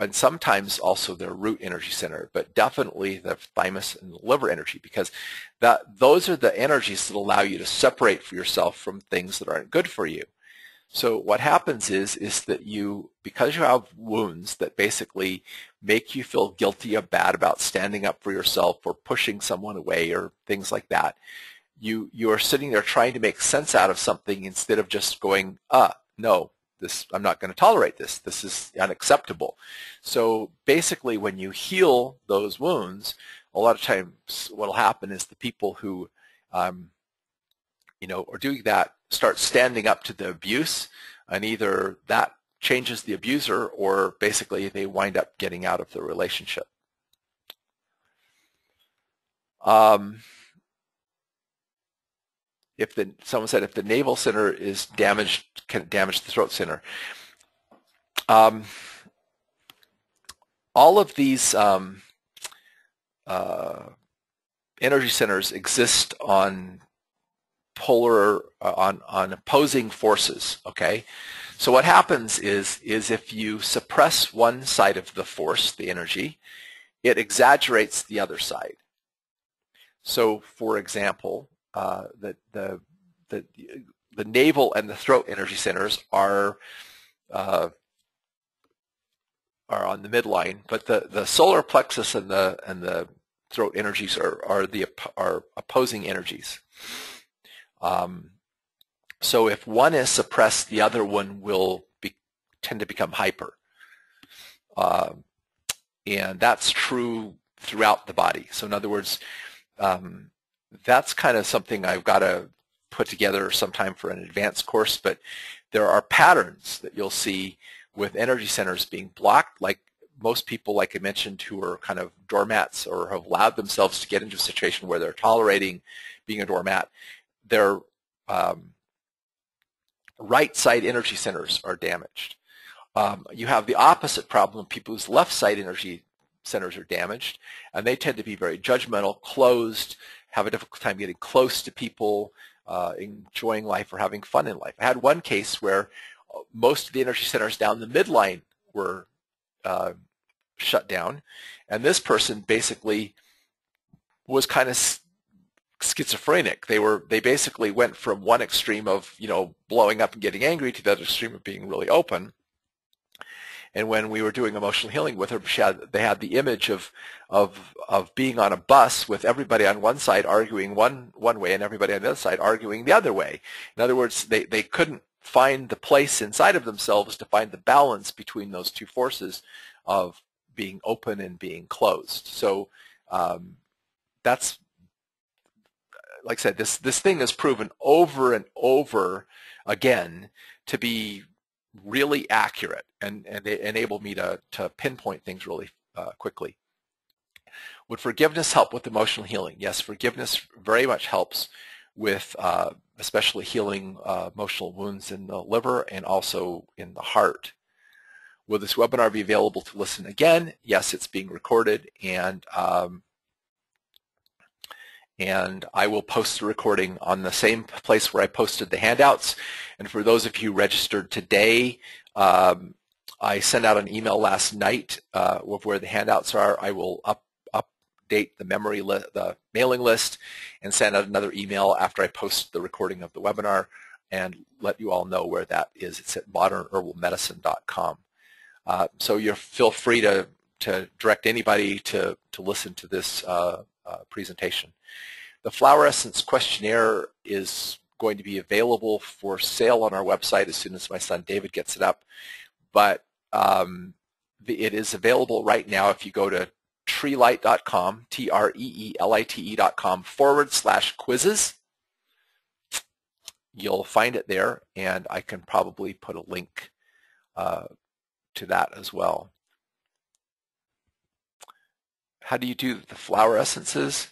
and sometimes also their root energy center, but definitely the thymus and the liver energy, because those are the energies that allow you to separate for yourself from things that aren't good for you. So what happens is that because you have wounds that basically make you feel guilty or bad about standing up for yourself or pushing someone away or things like that, you are sitting there trying to make sense out of something instead of just going, no, I'm not going to tolerate this. This is unacceptable. So basically, when you heal those wounds, a lot of times what will happen is the people who are doing that start standing up to the abuse, and either that changes the abuser or basically they wind up getting out of the relationship. Someone said if the navel center is damaged, can it damage the throat center? All of these energy centers exist on opposing forces. Okay, so what happens is if you suppress one side of the force, the energy, it exaggerates the other side. So, for example, the navel and the throat energy centers are on the midline, but the solar plexus and the throat energies are opposing energies. So if one is suppressed, the other one will tend to become hyper, and that's true throughout the body. So in other words, that's kind of something I've got to put together sometime for an advanced course, but there are patterns that you'll see with energy centers being blocked, like most people, like I mentioned, who are kind of doormats or have allowed themselves to get into a situation where they're tolerating being a doormat. Their right side energy centers are damaged. You have the opposite problem, people whose left side energy centers are damaged, and they tend to be very judgmental, closed, have a difficult time getting close to people, enjoying life or having fun in life. I had one case where most of the energy centers down the midline were shut down, and this person basically was kind of schizophrenic. They basically went from one extreme of blowing up and getting angry to the other extreme of being really open. And when we were doing emotional healing with her, they had the image of being on a bus with everybody on one side arguing one way and everybody on the other side arguing the other way. In other words, they couldn't find the place inside of themselves to find the balance between those two forces of being open and being closed. So that's, like I said, this thing is proven over and over again to be really accurate, and they enable me to pinpoint things really quickly. Would forgiveness help with emotional healing? Yes, forgiveness very much helps with especially healing emotional wounds in the liver and also in the heart. Will this webinar be available to listen again? Yes, it's being recorded, and I will post the recording on the same place where I posted the handouts. And for those of you registered today, I sent out an email last night of where the handouts are. I will update the mailing list and send out another email after I post the recording of the webinar and let you all know where that is. It's at modernherbalmedicine.com. So you feel free to direct anybody to listen to this presentation. The flower essence questionnaire is going to be available for sale on our website as soon as my son David gets it up. But it is available right now if you go to treelite.com, treelite.com/quizzes. You'll find it there, and I can probably put a link to that as well. How do you do the flower essences?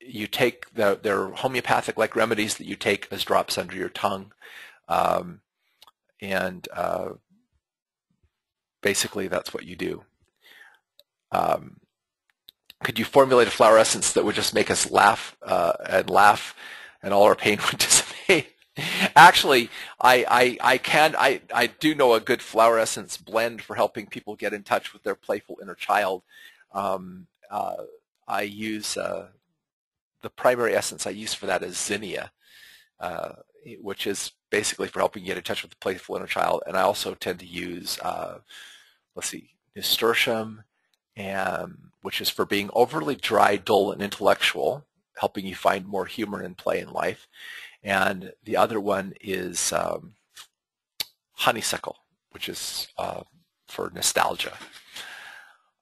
You take they're homeopathic-like remedies that you take as drops under your tongue, and basically that's what you do. Could you formulate a flower essence that would just make us laugh and all our pain would dissipate? Actually, I do know a good flower essence blend for helping people get in touch with their playful inner child. I use the primary essence I use for that is zinnia, which is basically for helping you get in touch with the playful inner child. And I also tend to use, nasturtium, which is for being overly dry, dull, and intellectual, helping you find more humor and play in life. And the other one is honeysuckle, which is for nostalgia.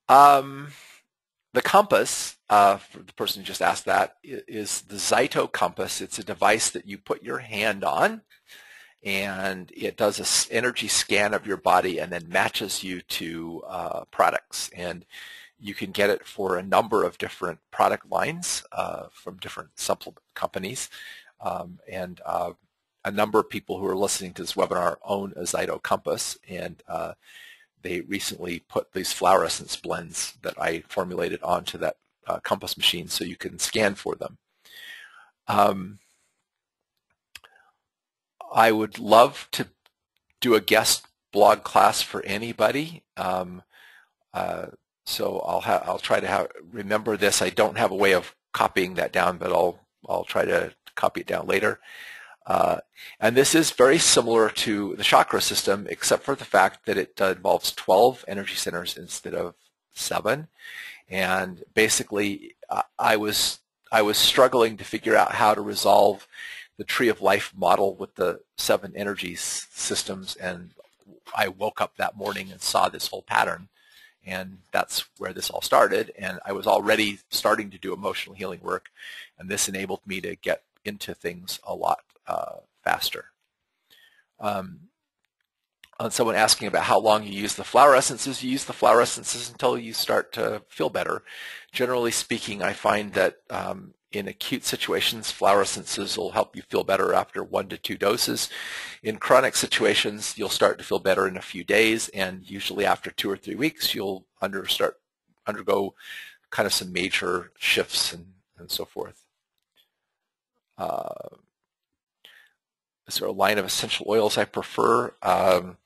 The compass, for the person who just asked that, is the Zyto Compass. It's a device that you put your hand on, and it does an energy scan of your body and then matches you to products. And you can get it for a number of different product lines from different supplement companies. And a number of people who are listening to this webinar own a Zyto Compass, and they recently put these flower essence blends that I formulated onto that compass machine so you can scan for them. I would love to do a guest blog class for anybody. So I'll try to remember this. I don't have a way of copying that down, but I'll try to copy it down later. And this is very similar to the chakra system, except for the fact that it involves 12 energy centers instead of 7. And basically, I was struggling to figure out how to resolve the Tree of Life model with the 7 energy systems, and I woke up that morning and saw this whole pattern, and that's where this all started. And I was already starting to do emotional healing work, and this enabled me to get into things a lot faster. On someone asking about how long you use the flower essences until you start to feel better. Generally speaking, I find that in acute situations, flower essences will help you feel better after 1 to 2 doses. In chronic situations, you'll start to feel better in a few days, and usually after 2 or 3 weeks, you'll undergo kind of some major shifts and so forth. Is there a line of essential oils I prefer? I'll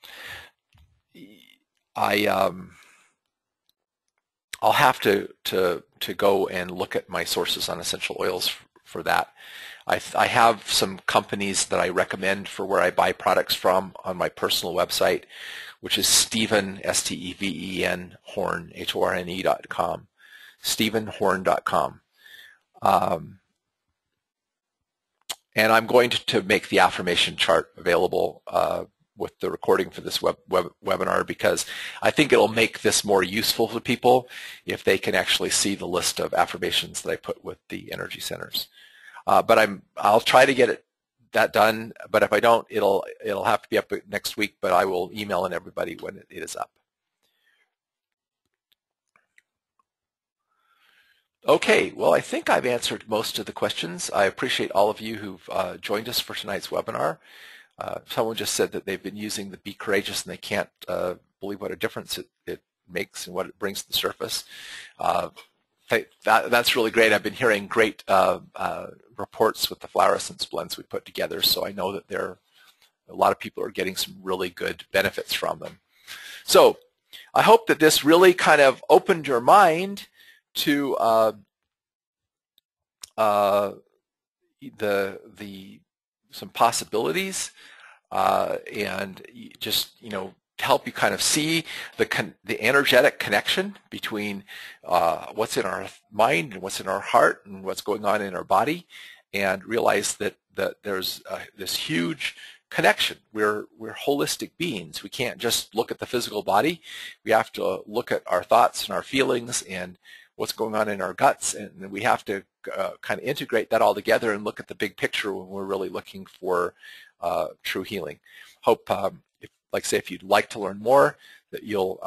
have to go and look at my sources on essential oils for that. I have some companies that I recommend for where I buy products from on my personal website, which is Steven, S-T-E-V-E-N, Horn, H-O-R-N-E.com, stevenhorn.com. And I'm going to make the affirmation chart available with the recording for this webinar, because I think it'll make this more useful for people if they can actually see the list of affirmations that I put with the energy centers. But I'll try to get that done. But if I don't, it'll have to be up next week. But I will email in everybody when it is up. Okay, well, I think I've answered most of the questions. I appreciate all of you who've joined us for tonight's webinar. Someone just said that they've been using the Be Courageous and they can't believe what a difference it makes and what it brings to the surface. That's really great. I've been hearing great reports with the flower essence blends we put together, so I know that a lot of people are getting some really good benefits from them. So I hope that this really kind of opened your mind to some possibilities, and just help you kind of see the energetic connection between what's in our mind and what's in our heart and what's going on in our body, and realize that, there's this huge connection. We're holistic beings. We can't just look at the physical body. We have to look at our thoughts and our feelings and what's going on in our guts, and we have to kind of integrate that all together and look at the big picture when we're really looking for true healing. Hope, if you'd like to learn more, that you'll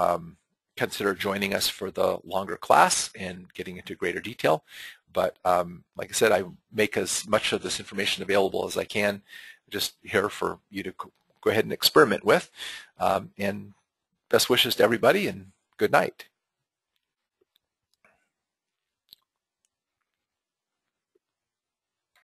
consider joining us for the longer class and getting into greater detail. But like I said, I make as much of this information available as I can, just here for you to go ahead and experiment with. And best wishes to everybody, and good night.